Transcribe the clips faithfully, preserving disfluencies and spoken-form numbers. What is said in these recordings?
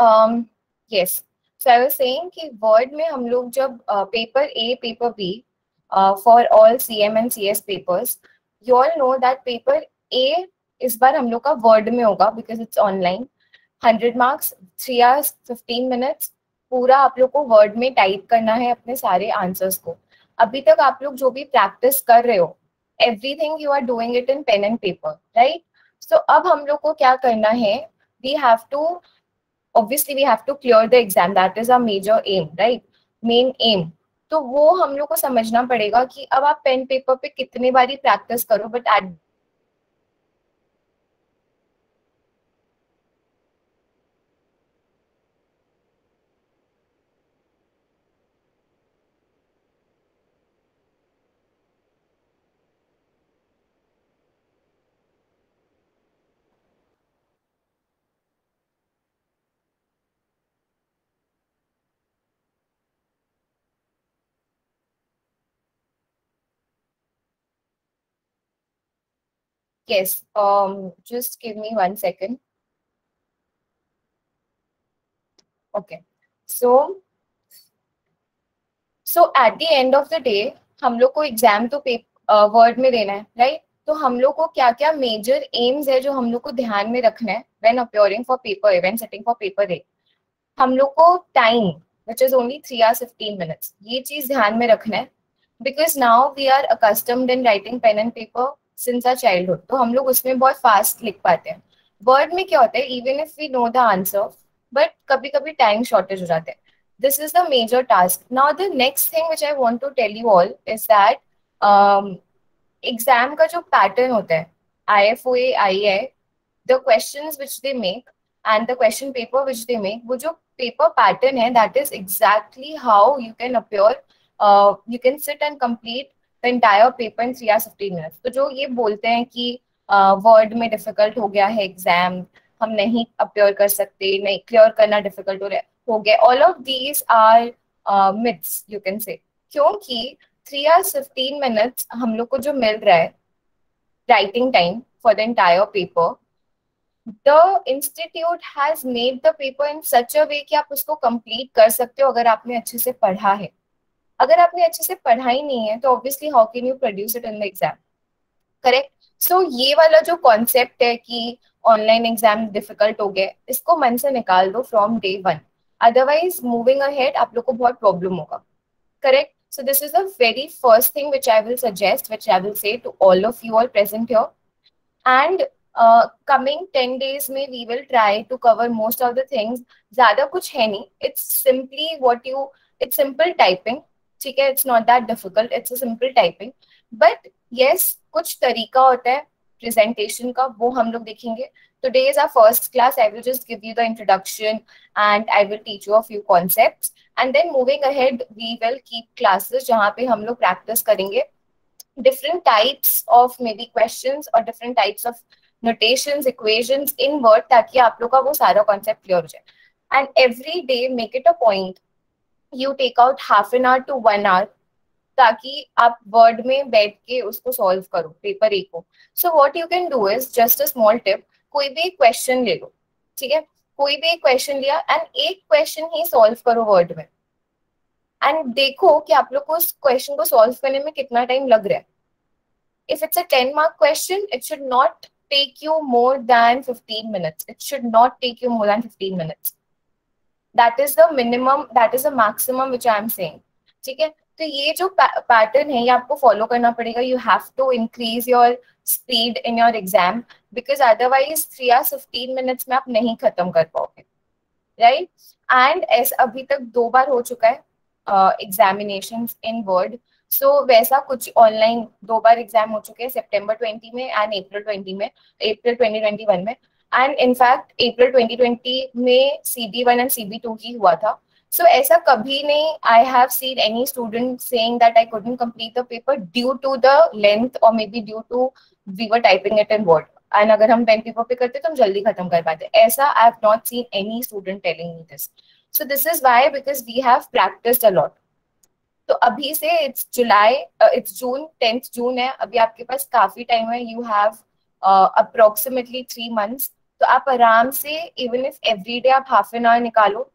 um, yes. So I was saying कि word में हम लोग जब paper A paper B for all C M and C S papers, you all know that paper A इस बार हम लोग का वर्ड में होगा because it's online. Hundred marks, three hours fifteen minutes, पूरा आप लोग को वर्ड में टाइप करना है अपने सारे आंसर्स को. अभी तक आप लोग जो भी प्रैक्टिस कर रहे हो, everything you are doing it in pen and paper, right? So अब हम लोग को क्या करना है, we have to obviously we have to clear the exam, that is our major aim, right? Main aim. तो वो हम लोग को समझना पड़ेगा कि अब आप पेन पेपर पे कितने बारी प्रैक्टिस करो, but at Yes, um, just give me one second. Okay, so so at the end of the day, हम लोग को एग्जाम तो वर्ड में देना है, राइट? तो हम लोग को क्या क्या मेजर एम्स है जो हम लोग को ध्यान में रखना है when appearing for paper A, when setting for paper A. हम लोग को time which is only three hours fifteen minutes, ये चीज ध्यान में रखना है because now we are accustomed in writing pen and paper since our childhood. तो हम लोग उसमें बहुत फास्ट लिख पाते हैं. वर्ड में क्या होता है, even if we know the answer but कभी कभी टाइम शॉर्टेज हो जाता है. This is the major task. Now the next thing which I want to tell you all is that exam का जो पैटर्न होता है, I F O A I I, the questions which they make and the question paper which they make, वो जो paper pattern है that is exactly how you can appear, you can sit and complete entire paper in three hours fifteen minutes. तो जो ये बोलते हैं कि word uh, में डिफिकल्ट हो गया है एग्जाम, हम नहीं अपियर कर सकते, नहीं क्लियर करना डिफिकल्ट हो रहा हो गया, all of these are myths you can say. क्योंकि थ्री आवर्स फिफ्टीन मिनट्स हम लोग को जो मिल रहा है writing time for the entire paper, the institute has made the paper in such a way कि आप उसको कंप्लीट कर सकते हो अगर आपने अच्छे से पढ़ा है. अगर आपने अच्छे से पढ़ा ही नहीं है तो obviously how can you produce it in the exam, correct? सो ये वाला जो कॉन्सेप्ट है कि ऑनलाइन एग्जाम डिफिकल्ट हो गए, इसको मन से निकाल दो from day one. Otherwise moving ahead आप लोग को बहुत प्रॉब्लम होगा, correct? So this is the very first thing which I will suggest, which I will say to all of you all present here. And coming ten days में we will try to cover most of the things. ज्यादा कुछ है नहीं, it's simply what you, it's simple typing, ठीक है? It's not that difficult, it's a simple typing. But yes, कुछ तरीका होता है प्रेजेंटेशन का, वो हम लोग देखेंगे. Today is our first class. I will just give you the introduction and I will teach you a few concepts and then moving ahead we will keep classes जहाँ पे हम लोग प्रैक्टिस करेंगे different types of maybe question और different types of notations, equations in word, ताकि आप लोग का वो सारा कॉन्सेप्ट क्लियर हो जाए. And every day make it a point you take out half an hour to one hour ताकि आप वर्ड में बैठ के उसको सॉल्व करो पेपर ए को. So what you can do is just a small tip, कोई भी एक क्वेश्चन ले लो, ठीक है? कोई भी एक क्वेश्चन लिया एंड एक क्वेश्चन ही सॉल्व करो वर्ड में एंड देखो कि आप लोग को उस क्वेश्चन को सॉल्व करने में कितना टाइम लग रहा है. If it's a ten mark question, it should not take you more than fifteen minutes. It should not take you more than fifteen minutes. That is the minimum, that is the maximum which I am saying. ठीक है? तो ये जो pattern है ये आपको follow करना पड़ेगा. You have to increase your speed in your exam because otherwise three hours fifteen minutes में आप नहीं खत्म कर पाओगे, राइट? एंड ऐसा अभी तक दो बार हो चुका है एग्जामिनेशन इन वर्ड. सो वैसा कुछ ऑनलाइन दो बार एग्जाम हो चुके हैं, सेप्टेम्बर ट्वेंटी में एंड अप्रैल ट्वेंटी में अप्रैल ट्वेंटी ट्वेंटी वन में and in fact April twenty twenty में C B one and C B two ही हुआ था. सो so, ऐसा कभी नहीं, I have seen any student saying that I couldn't complete the paper due to the length और maybe due to we were typing it in word and अगर हम pen paper पे करते तो हम जल्दी खत्म कर पाते. ऐसा I have not seen any student telling me this. So this is why, because we have practised a lot. तो अभी से it's July, it's June, tenth June है, अभी आपके पास काफी टाइम है. You have approximately three months. तो आप आराम से इवन इफ एवरी डे आप हाफ एन आवर निकालो।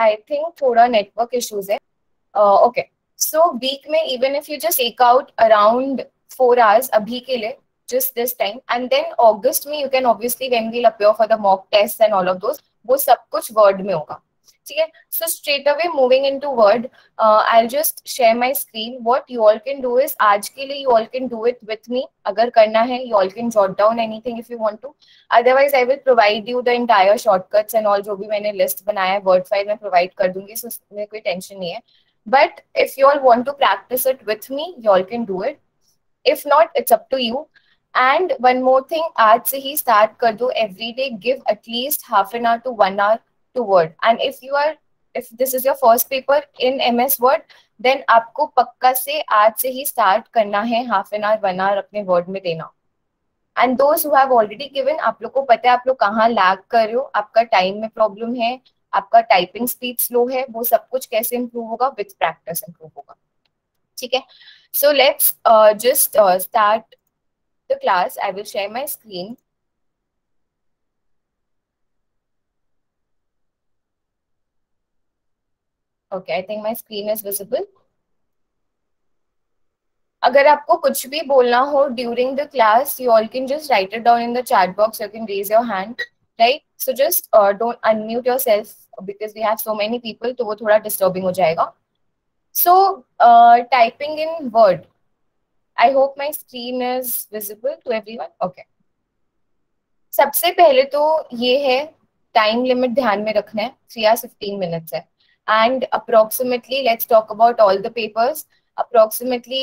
आई थिंक थोड़ा नेटवर्क इश्यूज है। ओके, सो वीक में even if you just take out around four hours अभी के लिए, just this time, and then August में you can obviously when we'll appear for the mock tests and all of those, वो सब कुछ word में होगा, ठीक है? So straight away moving into word, uh, I'll just share my screen. What you all can do is आज के लिए you all can do it with me. अगर करना है you all can jot down anything if you want to. Otherwise I will provide you the entire shortcuts and all जो भी मैंने list बनाया है word file में provide कर दूंगी, so इसमें कोई tension नहीं है. But if you all want to practice it with me, you all can do it. If not, it's up to you. And one more thing, आज से ही start कर दो. Every day give at least half an hour to one hour to word. And if you are, if this is your first paper in M S Word, then आपको पक्का से आज से ही start करना है half an hour, one hour अपने word में देना. And those who have already given, आप लोग को पता है आप लोग कहाँ lag कर रहे हो, आपका time में problem है, आपका typing speed slow है, वो सब कुछ कैसे improve होगा, with practice improve होगा, ठीक है? So let's uh, just uh, start the class. I will share my screen. Okay, I think my screen is visible. अगर आपको कुछ भी बोलना हो during the class, you all can just write it down in the chat box. You can raise your hand, right? So just uh, don't unmute yourself because we have so many people. तो वो थोड़ा disturbing हो जाएगा. So uh, typing in word. I hope my screen is visible to everyone. Okay. सबसे पहले तो ये है time limit ध्यान में रखना है, three hours fifteen minutes है. And approximately let's talk about all the papers. Approximately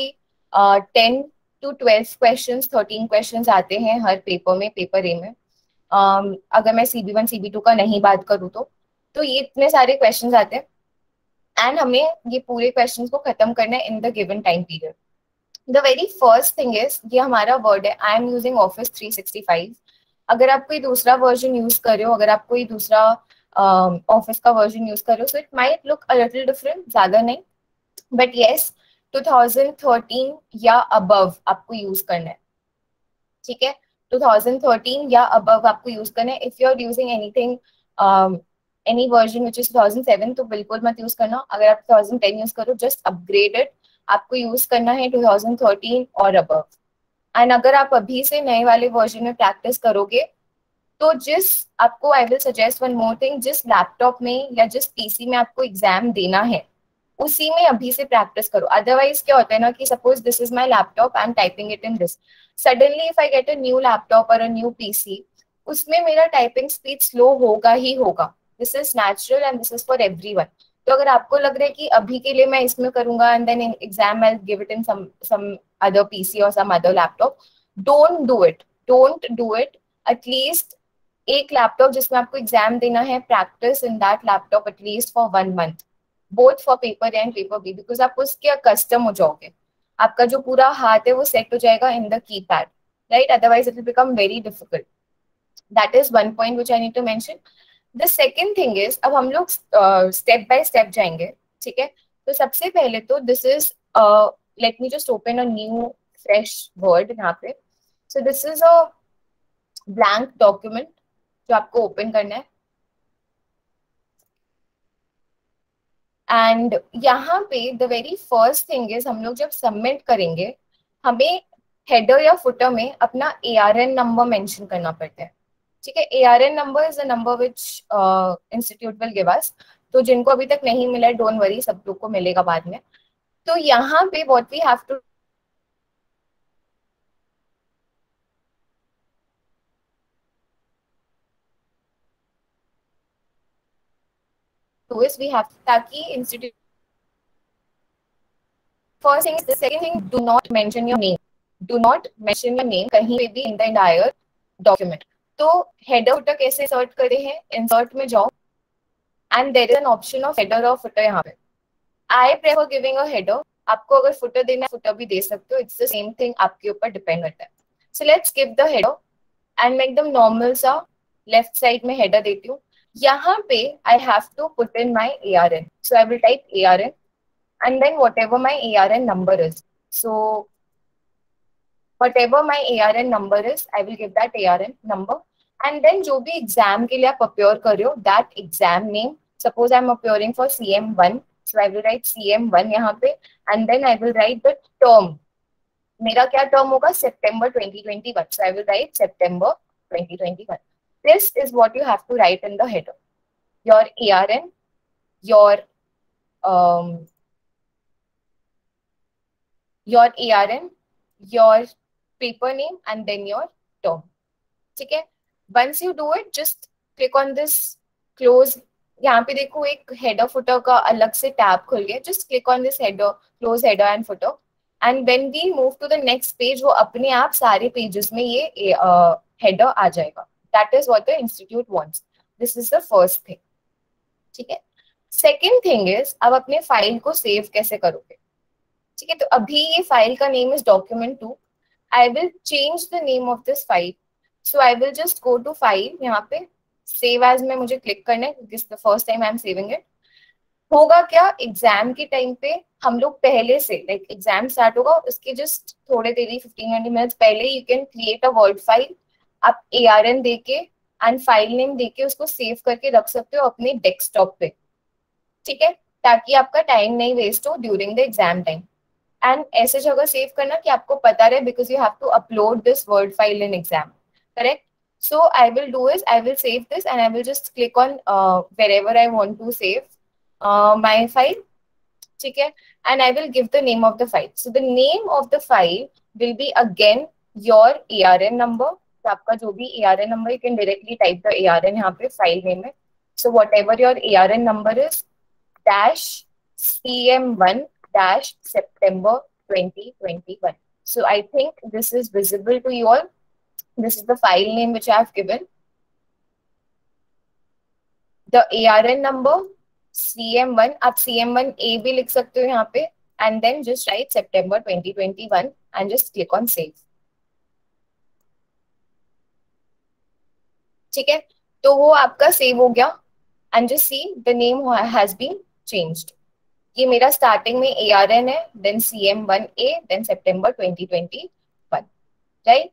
uh, ten to twelve questions, thirteen questions आते हैं हर paper में, paper A में. Um, अगर मैं C B one, C B two का नहीं बात करूँ तो, तो ये इतने सारे questions आते हैं. And हमें ये पूरे questions को खत्म करना है in the given time period. The very first thing is, ये हमारा वर्ड है, I am using Office three sixty-five. अगर आप कोई दूसरा वर्जन यूज़ कर रहे हो, अगर आप कोई दूसरा ऑफिस का वर्जन यूज़ कर रहे हो, so it might look a little different, ज़्यादा नहीं, but yes two thousand thirteen या अबव आपको यूज़ करना है, ठीक है? टू थाउज़ेंड थर्टीन या अबव आपको यूज़ करना है. If you are using anything any version which is two thousand seven, तो बिल्कुल मत यूज़ करना. अगर आप टू थाउज़ेंड टेन यूज़ करो, जस्ट अपग्रेड इट. आपको यूज करना है टू थाउज़ेंड थर्टीन और अबव. एंड अगर आप अभी से नए वाले वर्जन में प्रैक्टिस करोगे तो जिस आपको I will suggest one more thing, जिस लैपटॉप में या जिस पीसी में आपको एग्जाम देना है उसी में अभी से प्रैक्टिस करो. अदरवाइज क्या होता है ना कि suppose this is my laptop, I am typing it in this, suddenly if I get a new laptop और अ न्यू पीसी, उसमें मेरा टाइपिंग स्पीड स्लो होगा ही होगा. This is natural and this is for everyone. तो अगर आपको लग रहा है कि अभी के लिए मैं इसमें करूंगा and then exam I will give it in some some other PC और some other laptop, don't do it, don't do it. At least एक लैपटॉप जिसमें आपको एग्जाम देना है, practice in that laptop at least for one month, both for paper A and paper B, because आप उसके custom हो जाओगे. आपका जो पूरा हाथ है वो सेट हो जाएगा in the keypad, right? Otherwise it will become very difficult. That is one point which I need to mention. The second thing is, अब हम लोग स्टेप बाय स्टेप जाएंगे, ठीक है? तो सबसे पहले तो this is, let me just open a new fresh word यहाँ पे. So this is a blank document जो आपको ओपन करना है. एंड यहाँ पे the very first thing is, हम लोग जब सबमिट करेंगे हमें हेडर या फुटर में अपना A R N number mention करना पड़ता है, ठीक है? A R N number is the number which institute will give us. तो जिनको अभी तक नहीं मिला है, डोंट वरी, सब लोग को मिलेगा बाद में. तो यहाँ पे व्हाट वी हैव टू, ताकि institute, first thing, second thing, do not mention your name, do not mention your name कहीं पे भी इन द एंटायर डॉक्यूमेंट. तो हेडर फुटर कैसे इंसर्ट करते हैं, इंसर्ट में जाओ and there is an option of header और फुटर. यहाँ पे I prefer giving a header. आपको अगर फुटर देना है फुटर भी दे सकते हो, इट्स द सेम थिंग, आपके ऊपर डिपेंड करता है. So let's give the header and make them normal सा. Left side में header देती हूँ. यहाँ पे I have to put in my A R N. So I will type A R N and then whatever my A R N number is. So whatever my A R N number is, I will give that A R N number. And then जो भी exam के लिए आप appear कर रहे हो, that exam name. Suppose I'm appearing for C M one, so I will write C M one यहाँ पे, and then I will write the term. मेरा क्या term होगा? September twenty twenty-one. So I will write September twenty twenty-one. This is what you have to write in the header. Your A R N, your um, your A R N, your paper name, and then your term. ठीक है? Once you do it, just click on this close. यहाँ पे देखो एक header footer का अलग से tab खुल गया. Just click on this header, close header and footer. And when we move to the next page, वो अपने आप सारे pages में ये uh, header आ जाएगा. That is what the institute wants. This is the first thing. ठीक है. Second thing is, अब अपने file को save कैसे करोगे? ठीक है. तो अभी ये file का name is document two. I will change the name of this file. So I will just go to file. यहाँ पे save as में मुझे click करना है क्योंकि the first time I am saving it. होगा क्या exam के time पे हम लोग पहले से like exam start होगा उसके just थोड़े देरी fifteen twenty minutes पहले you can create a word file. आप A R N देके and file name देके उसको save करके रख सकते हो अपने desktop पे. ठीक है, ताकि आपका time नहीं waste हो during the exam time. And ऐसे जगह save करना कि आपको पता रहे because you have to upload this word file in exam. Correct. So I will do is I will save this and I will just click on uh, wherever I want to save uh, my file. Okay, and I will give the name of the file. So the name of the file will be again your A R N number. So आपका जो भी A R N number you can directly type the A R N यहाँ पे file name में. So whatever your A R N number is dash C M one dash September twenty twenty-one. So I think this is visible to you all. This is the file name which I have given. The A R N number C M one. आप C M one A भी लिख सकते हो यहाँ पे. And then just write September twenty twenty-one and just click on save. ठीक है, तो वो आपका save हो गया. And just see the name has been changed. ये मेरा starting में A R N है, then C M one A, then September twenty twenty-one, right?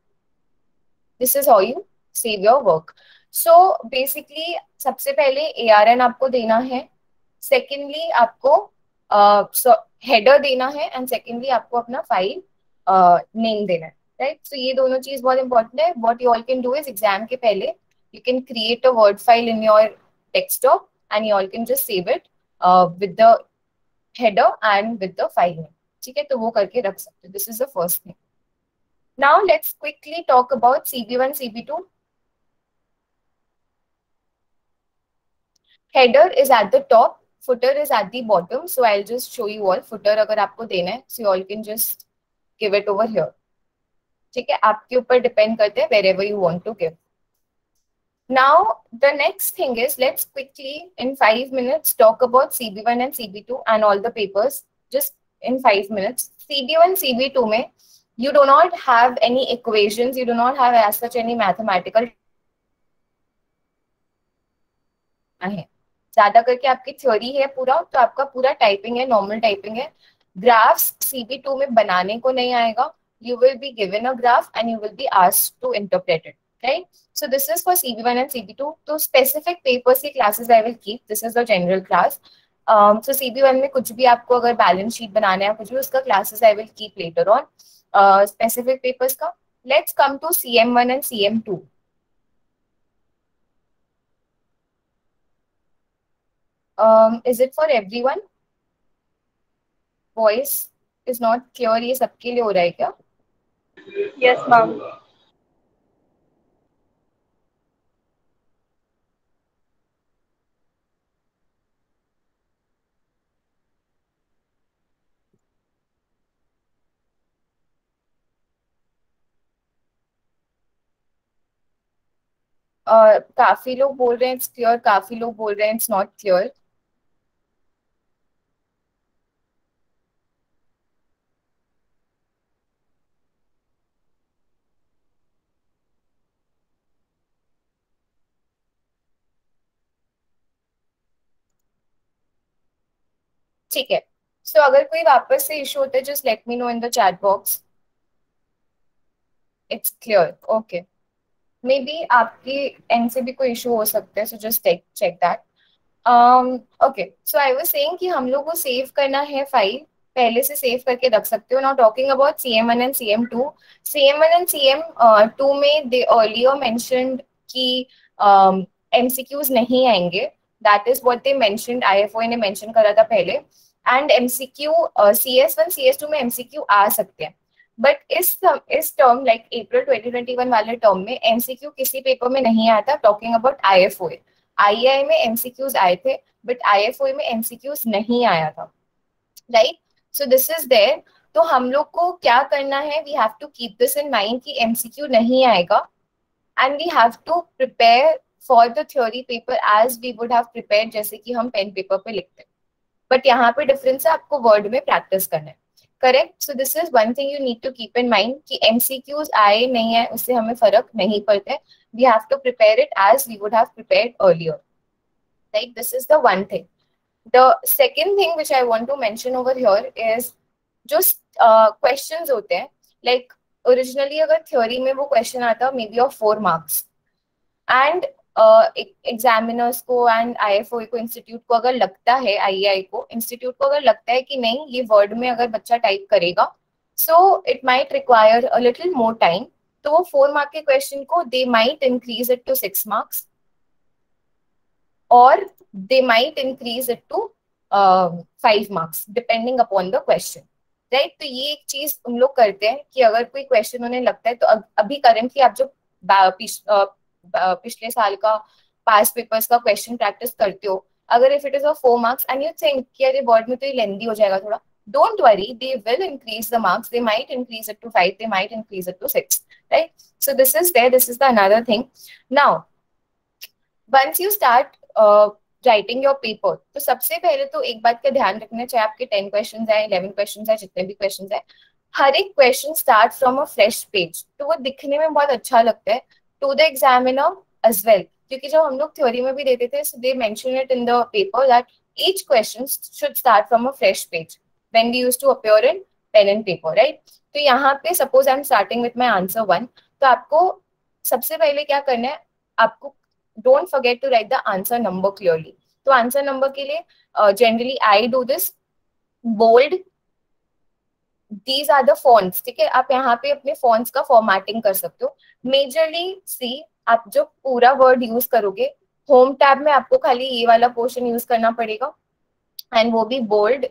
This is how you save your work. So basically सबसे पहले A R N आपको देना है. Secondly आपको uh, so header देना है and secondly आपको अपना file uh, name देना है, right? So ये दोनों चीज बहुत important है. What you all can do is exam के पहले you can create a word file in your desktop and you all can just save it uh, with the header and with the file name. ठीक है, तो वो करके रख सकते हो. This is the first thing. Now let's quickly talk about C B one, C B two. Header is at the top, footer is at the bottom. So I'll just show you all. Footer अगर आपको देना है, so you all can just give it over here. ठीक है, आपके ऊपर depend करते हैं wherever you want to give. Now the next thing is let's quickly in five minutes talk about C B one and C B two and all the papers just in five minutes. C B one, C B two में you do not have any equations, you do not have as such any mathematical. ज़्यादा करके आपकी theory है पूरा, तो आपका पूरा typing है, नॉर्मल टाइपिंग है. ग्राफ्स C B two में बनाने को नहीं आएगा. You will be given a graph and you will be asked to interpret it, right? So this is for C B one and C B two. So specific papers की classes I will keep. This is the general class. Um, so C B one में कुछ भी आपको अगर balance sheet बनाना है कुछ भी, उसका classes I will keep later on. Specific uh, papers का. Let's come to C M one and C M two. Is it for everyone? Voice is not clear. ये सबके लिए हो रहा है क्या? Yes ma'am. Uh, काफी लोग बोल रहे हैं इट्स क्लियर, काफी लोग बोल रहे हैं इट्स नॉट क्लियर. ठीक है, सो so, अगर कोई वापस से इशू होता है just let me know in the chat box. It's clear, okay. Maybe आपकी एंड से भी कोई इशू हो सकता है, so just check that. Okay, so I was saying कि हम लोग को सेव करना है फाइल, पहले से सेव करके रख सकते हो। Now talking about C M one and C M two. C M one and C M two में दे अर्लियर मेंशन्ड कि एमसीक्यूज नहीं आएंगे, that is what they mentioned, IFOA ने मेंशन करा था पहले। And MCQ C S one C S two में MCQ आ सकते हैं, बट इस इस term like April twenty twenty one वाले टर्म में एमसीक्यू किसी पेपर में नहीं आया था। टॉकिंग अबाउट आईएफओए, आईआई में एमसीक्यूज आए थे बट आईएफओए में एमसीक्यूज नहीं आया था, right. So this is there. तो हम लोग को क्या करना है, we have to keep this in mind कि एमसीक्यू नहीं आएगा, and we have to prepare for the theory paper as we would have prepared, जैसे कि हम पेन पेपर पे लिखते हैं। बट यहाँ पे डिफरेंस है, आपको वर्ड में प्रैक्टिस करना है, correct. So this is one thing you need to keep in mind कि एमसीक्यूज आए नहीं आए उससे हमें फर्क नहीं पड़ता है, we have to prepare it as we would have prepared earlier, right. This is the one thing. The second thing which I want to mention over here is जो uh, questions होते हैं, like originally अगर theory में वो question आता maybe of four marks, and uh, examiners को and I F O A को institute को अगर लगता है, I E I को institute को अगर लगता है कि नहीं ये word में अगर बच्चा type करेगा so it might require a little more time, तो वो four mark के question को they might increase it to six marks or they might increase it to uh, five marks depending upon the question, right? तो ये एक चीज हम लोग करते हैं कि अगर कोई क्वेश्चन उन्हें लगता है तो अब, अभी करंटली आप जो पिछ, uh, पिछले साल का पास्ट पेपर्स का क्वेश्चन प्रैक्टिस करते हो, अगर if it is of four marks and you think कि अरे बोर्ड में तो ये लेंदी हो जाएगा थोड़ा, don't worry, they will increase the marks, they might increase it to five, they might increase it to six, right. So this is there, this is the another thing. Now once you start writing your paper, तो सबसे पहले तो एक बात का ध्यान रखना, चाहे आपके टेन क्वेश्चन आए, इलेवन क्वेश्चन आए, जितने भी क्वेश्चन आए, हर एक question start from a fresh page, तो वो दिखने में बहुत अच्छा लगता है to the examiner as well, क्योंकि जब हम लोग थ्योरी में भी देते थे so they mention it in the paper that each question should start from a fresh page when we used to appear in pen and paper, right. तो यहाँ पे suppose I am starting with my answer one, तो आपको सबसे पहले क्या करना है, आपको Don't forget to write the answer number clearly. तो answer number के लिए uh, generally I do this bold. These are the fonts, ठीक है। आप यहाँ पे अपने fonts का formatting कर सकते हो। Majorly see आप जो पूरा word use करोगे, home tab में आपको खाली ये वाला portion use करना पड़ेगा, and वो भी bold,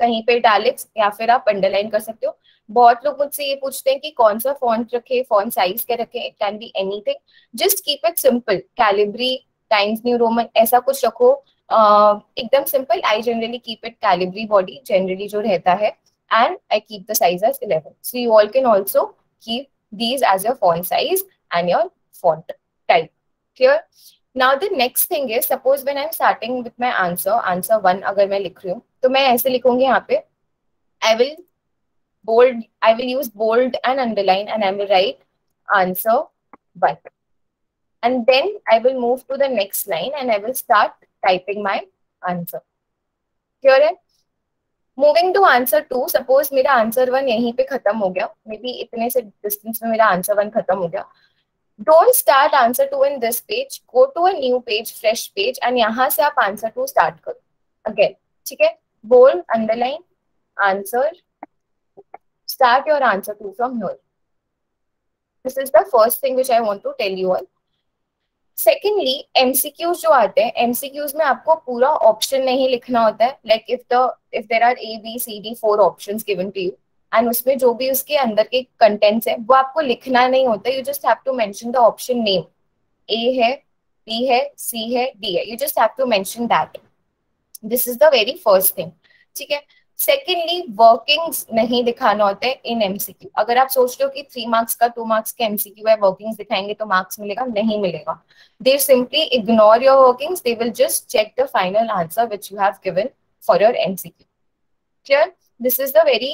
कहीं पे italics या फिर आप underline कर सकते हो। बहुत लोग मुझसे ये पूछते हैं कि कौन सा फॉन्ट रखे, फॉन्ट साइज क्या रखे, it can be anything, just keep it simple. Calibri, Times New Roman, ऐसा कुछ रखो, uh, एकदम सिंपल। I generally keep it Calibri body generally जो रहता है, and I keep the size as eleven, so you all can also keep these as your font size and your font type, clear. Now the next thing is, suppose when I am starting with my answer, answer one अगर मैं लिख रही हूँ तो मैं ऐसे लिखूंगी यहाँ पे, I will bold, I will use bold and underline and I will write answer one, and then I will move to the next line and I will start typing my answer, clear है? Moving to answer two, suppose मेरा answer one यहीं पे खत्म हो गया, maybe इतने से distance में मेरा answer one खत्म हो गया, don't start answer two in this page, go to a new page, fresh page, and यहाँ से आप answer two start करो again, ठीक है? Bold, underline, answer, start your answer two from here. This is the first thing which I want to tell you all. Secondly, M C Qs जो आते हैं, M C Qs में आपको पूरा option नहीं लिखना होता है, like if the if there are A B C D four options given to you, and उसमें जो भी उसके अंदर के कंटेंट्स हैं वो आपको लिखना नहीं होता है, you just have to mention the option name, A है, B है, C है, D है, you just have to mention that. This is the very first thing, ठीक है? सेकेंडली वर्किंग्स नहीं दिखाना होता है इन एमसीक्यू। अगर आप सोच रहे हो कि थ्री मार्क्स का टू मार्क्स के एमसीक्यू है, वर्किंग्स दिखाएंगे तो मार्क्स मिलेगा, नहीं मिलेगा। They simply ignore your workings, they will just check the final answer which you have given for your MCQ, clear. This is the very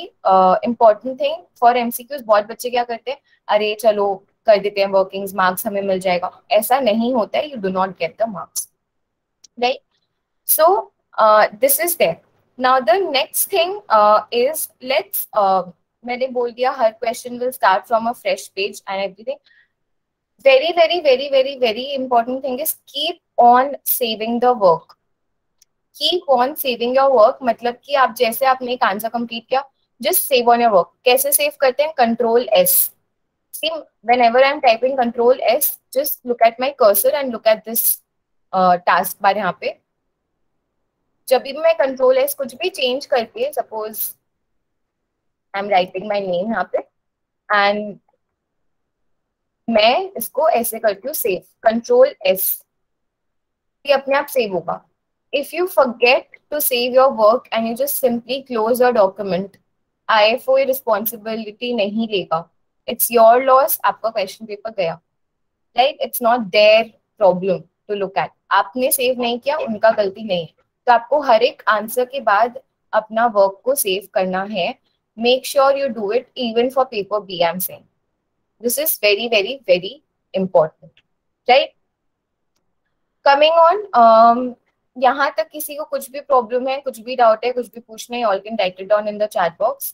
important thing for MCQs. बहुत बच्चे क्या करते हैं, अरे चलो कर देते हैं वर्किंग्स, मार्क्स हमें मिल जाएगा, ऐसा नहीं होता है, you do not get the marks, right. So this is there. Now the next thing uh, is let's. Uh, मैंने बोल दिया हर question will start from a fresh page and everything. Very very very very very important thing is keep on saving the work. Keep on saving your work. मतलब कि आप जैसे आपने एक आंसर कंप्लीट किया, just save on your work. कैसे save करते हैं? Control S. See, whenever I'm typing Control S, just look at my cursor and look at this uh, task bar यहाँ पे. जब भी मैं Control S कुछ भी change करके, suppose I'm writing my name यहाँ पे and मैं इसको ऐसे करती हूँ सेव, कंट्रोल एस, ये अपने आप सेव होगा. If you forget to save your work and you just simply close your document, I F O ये रिस्पॉन्सिबिलिटी नहीं लेगा. It's your loss. आपका क्वेश्चन पेपर गया, right? It's not their problem to look at. आपने save नहीं किया, उनका गलती नहीं है. तो आपको हर एक आंसर के बाद अपना वर्क को सेव करना है. Make sure you do it even for paper B. I am saying this is very very very important, right? Coming on, um yahan tak kisi ko kuch bhi problem hai, kuch bhi doubt hai, kuch bhi puchna hai, all can write it down in the chat box.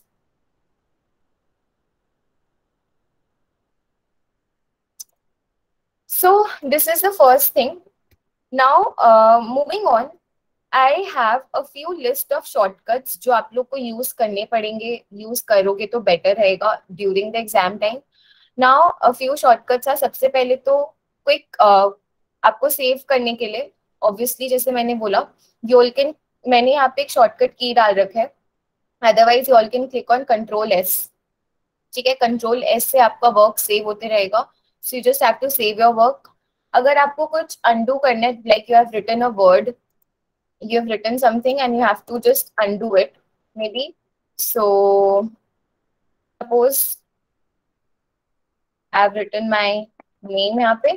So this is the first thing. Now uh, moving on, I have a few list of shortcuts jo aap log ko use karne padenge. Use karoge to better rahega during the exam time. Now a few shortcuts है. सबसे पहले तो quick uh, आपको save करने के लिए, obviously जैसे मैंने बोला, यू कैन, मैंने यहाँ पे एक शॉर्टकट की डाल रखा है. Otherwise you can click on control S. ठीक है, कंट्रोल एस से आपका वर्क सेव होते रहेगा. So you just have to save your work. अगर आपको कुछ अंडू करना है, like you have written a word, you have written something and you have to just undo it maybe. So suppose I have written my name यहाँ पे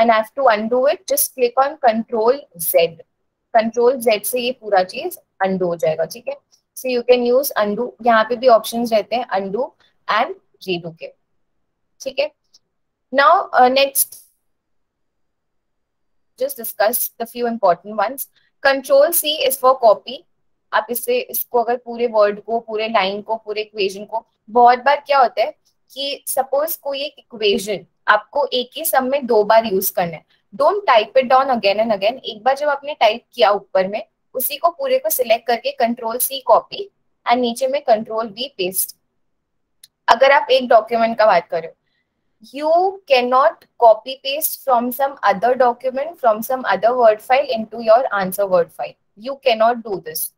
and I have to undo it. Just click on Control Z. Control Z से ये पूरा चीज undo हो जाएगा. ठीक है, so you can use undo. यहाँ पे भी options रहते हैं undo and redo के. ठीक है, now uh, next just discuss the few important ones. Control C is for copy. आप इससे इसको अगर पूरे word को, पूरे line को, पूरे equation को, बहुत बार क्या होता है कि सपोज कोई एक इक्वेशन आपको एक ही सम में दो बार यूज करना है. Don't type it down again and again. एक बार जब आपने टाइप किया ऊपर में, उसी को पूरे को सिलेक्ट करके कंट्रोल सी कॉपी एंड नीचे में कंट्रोल वी पेस्ट. अगर आप एक डॉक्यूमेंट का बात करो, you can not copy paste from some other document, from some other word file into your answer word file. You can not do this.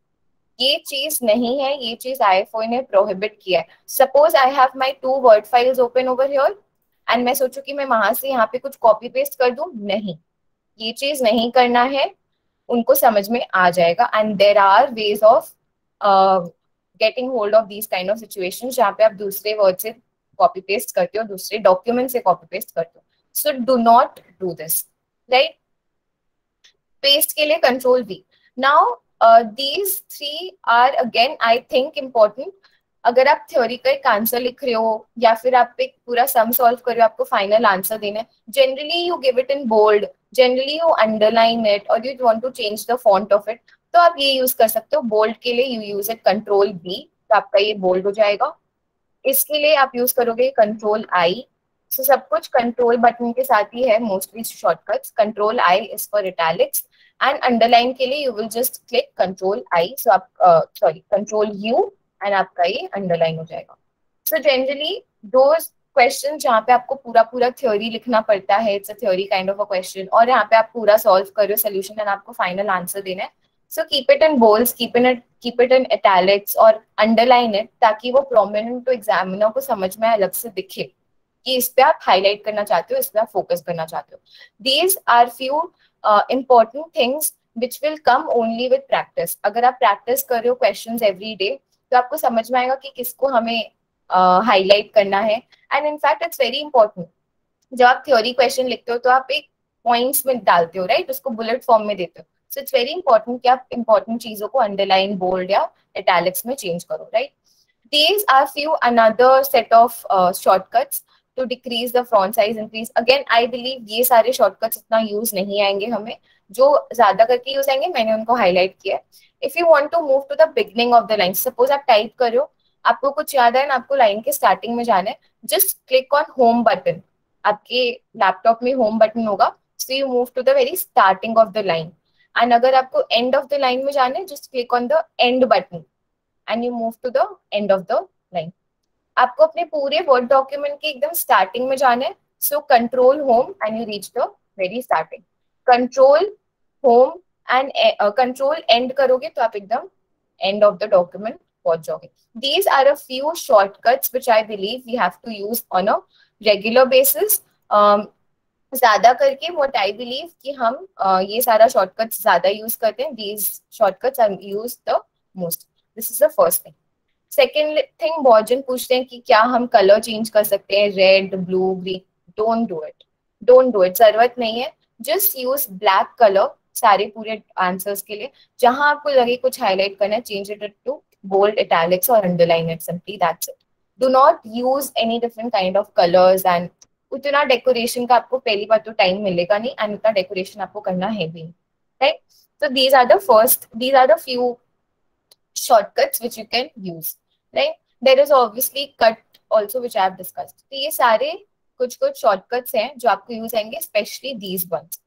ये चीज नहीं है, ये चीज आईएफओ ने प्रोहिबिट किया है. Suppose I have my two word files open over here and मैं सोचू कि मैं वहां से यहाँ पे कुछ कॉपी पेस्ट कर दूं, नहीं, ये चीज नहीं करना है. उनको समझ में आ जाएगा. And there are ways of getting hold of these kind of situation जहाँ पे आप दूसरे वर्ड से कॉपी पेस्ट करते हो, दूसरे डॉक्यूमेंट से कॉपी पेस्ट करते हो. So do not do this, right? Paste के लिए control V. Now Uh, these three are again I think important. अगर आप थ्योरी का एक आंसर लिख रहे हो या फिर आप एक पूरा सम सॉल्व कर रहे हो, आपको फाइनल आंसर देना है, generally you give it in bold, generally you underline it और you want to change the font of it, तो आप ये यूज कर सकते हो. बोल्ड के लिए you use it control B, तो आपका ये बोल्ड हो जाएगा. इसके लिए आप यूज करोगे कंट्रोल आई. सो सब कुछ कंट्रोल बटन के साथ ही है, mostly shortcuts. Control I is for italics and underline के लिए you will just click control I. सो आप सॉरी कंट्रोल यू एंड आपका ये अंडरलाइन हो जाएगा. सो जनरली दोज क्वेश्चन जहाँ पे आपको पूरा पूरा थ्योरी लिखना पड़ता है, it's a theory kind of a question, और यहाँ पे आप पूरा सॉल्व कर रहे हो सोल्यूशन एंड आपको फाइनल आंसर देना है. So keep it in bold, keep in keep it in italics और अंडरलाइन इट, ताकि वो प्रोमिनेंट टू एग्जामिनर को समझ में अलग से दिखे कि इस पे आप हाईलाइट करना चाहते हो, इस पे आप फोकस करना चाहते हो. These are few Uh, important things which will come only with practice. अगर आप practice कर रहे हो questions every day, तो आपको समझ में आएगा कि किसको हमें uh, highlight करना है. And in fact it's very important. जब आप theory question लिखते हो तो आप एक points में डालते हो, right? उसको bullet form में देते हो. So it's very important कि आप important चीजों को underline, bold या italics में change करो, right? These are few another set of uh, shortcuts. To decrease the font size increase. Again I believe ये सारे शॉर्टकट्स इतना यूज नहीं आएंगे हमें, जो ज्यादा करके यूज आएंगे मैंने उनको हाईलाइट किया है। If you want to move to the beginning of the line, suppose आप टाइप करो, आपको कुछ याद है ना, आपको लाइन के स्टार्टिंग में जाना है, just click on home button, आपके लैपटॉप में होम बटन होगा, so you move to the very starting of the line. And अगर आपको एंड ऑफ द लाइन में जाना है, just click on the end button and you move to the end of the line. आपको अपने पूरे word document के एकदम स्टार्टिंग में जाना है, so control home and you reach the very starting. Control home and control end करोगे तो आप एकदम एंड ऑफ द डॉक्यूमेंट पहुंच जाओगे। These are a few shortcuts which I believe you have to use on a regular basis. ज्यादा करके what I believe कि हम uh, ये सारा शॉर्टकट्स ज्यादा यूज करते हैं। These shortcuts are use the most. This is the first thing. Second thing, बहुत जन पूछते हैं कि क्या हम कलर चेंज कर सकते हैं, red, blue, green. Don't do it, don't do it, जरूरत नहीं है। जस्ट यूज ब्लैक कलर सारे पूरे आंसर्स के लिए। जहां आपको लगे कुछ हाईलाइट करना है, change it to bold, italics और underline it simply, that's it. Do not use any different kind of colours and उतना डेकोरेशन का आपको पहली बार तो टाइम मिलेगा नहीं एंड उतना डेकोरेशन आपको करना है भी, right. So these are the first, these are the few shortcuts which you can use, right? There is obviously cut also which I have discussed. तो ये सारे कुछ कुछ shortcuts हैं जो आपको use आएंगे, especially these ones.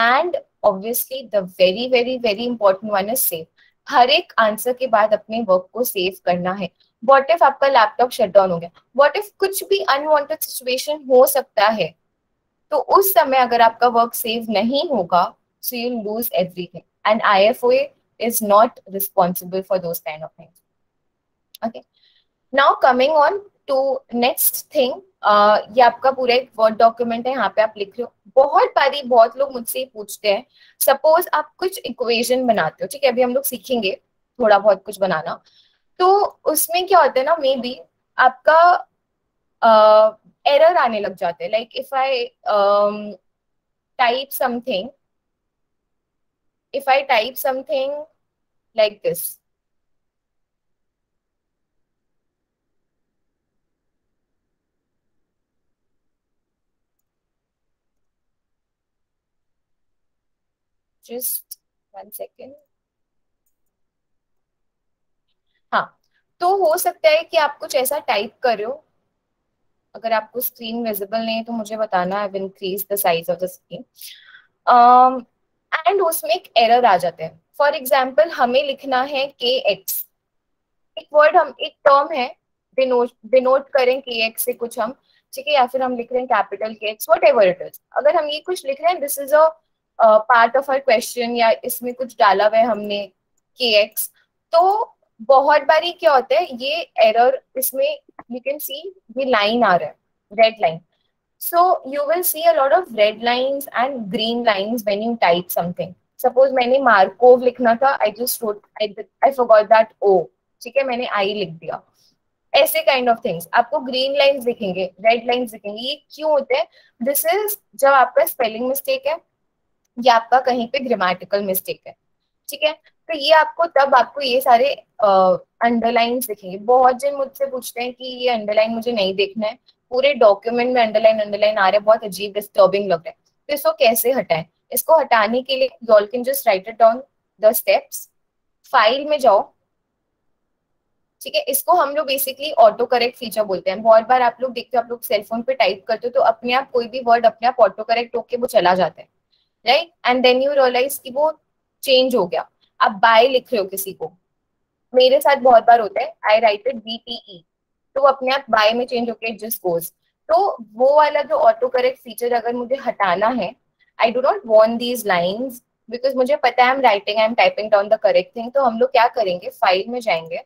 And obviously the very very very important one is save. हर एक answer के बाद अपने work को save करना है. What if आपका laptop shutdown हो गया? What if कुछ भी unwanted situation हो सकता है? तो उस समय अगर आपका work save नहीं होगा, so you lose everything. And I F O A is not responsible for those kind of things. Okay. Now coming on to next thing, uh, ये आपका पूरा एक वर्ड डॉक्यूमेंट है, यहाँ पे आप लिख रहे हो। बहुत बारी बहुत लोग मुझसे पूछते हैं, सपोज आप कुछ इक्वेशन बनाते हो, ठीक है, अभी हम लोग सीखेंगे थोड़ा बहुत कुछ बनाना। तो उसमें क्या होता है ना, मे बी आपका एरर uh, आने लग जाते हैं। Like if I type something if I type something like this, just one second, हाँ, तो हो सकता है कि आप कुछ ऐसा टाइप कर रहे हो। अगर आपको स्क्रीन विजिबल नहीं है तो मुझे बताना, I will increase the size of the screen. And उसमें एक एरर आ जाते हैं। फॉर एग्जाम्पल हमें लिखना है के एक्स, एक वर्ड हम एक टर्म है, डिनोट डिनोट करें के एक्स से कुछ हम, ठीक है, या फिर हम लिख रहे हैं कैपिटल के X, whatever it is. अगर हम ये कुछ लिख रहे हैं, this is a part of our question, या इसमें कुछ डाला हुआ है हमने के एक्स, तो बहुत बारी क्या होता है ये एरर, इसमें यू कैन सी ये लाइन आ रहा है, red line. So you will see a lot of red lines and green lines when you type something. Suppose मैंने Markov लिखना था, I just wrote, I I forgot that O, ठीक है, मैंने I लिख दिया। ऐसे kind of things, आपको green lines दिखेंगे, red lines दिखेंगे। ये क्यों होते हैं? This is जब आपका spelling mistake है या आपका कहीं पे grammatical mistake है, ठीक है। तो ये आपको तब आपको ये सारे underlines दिखेंगे। बहुत जन मुझसे पूछते हैं कि ये underline मुझे नहीं देखना है, पूरे डॉक्यूमेंट में अंडरलाइन अंडरलाइन आ रहे, बहुत अजीब डिस्टर्बिंग लग रहा है, तो इसको कैसे हटाएं? इसको हटाने के लिए you all can just write it down the steps. File में जाओ, ठीक है, इसको हम लोग बेसिकली ऑटो करेक्ट फीचर बोलते हैं। बहुत बार आप लोग देखते हो, आप लोग सेलफोन पे टाइप करते हो तो अपने आप कोई भी वर्ड अपने आप ऑटो करेक्ट होके वो चला जाता है, right. And then you realise कि वो चेंज हो गया, आप बाय लिख रहे हो किसी को। मेरे साथ बहुत बार होता है, I write it B T E, तो अपने आप बाय में चेंज होके जस्ट गोज। तो वो वाला जो ऑटो करेक्ट फीचर अगर मुझे हटाना है, I do not want these lines, because मुझे पता है I am writing, I am typing down the correct thing. तो हम लोग क्या करेंगे, फाइल में जाएंगे,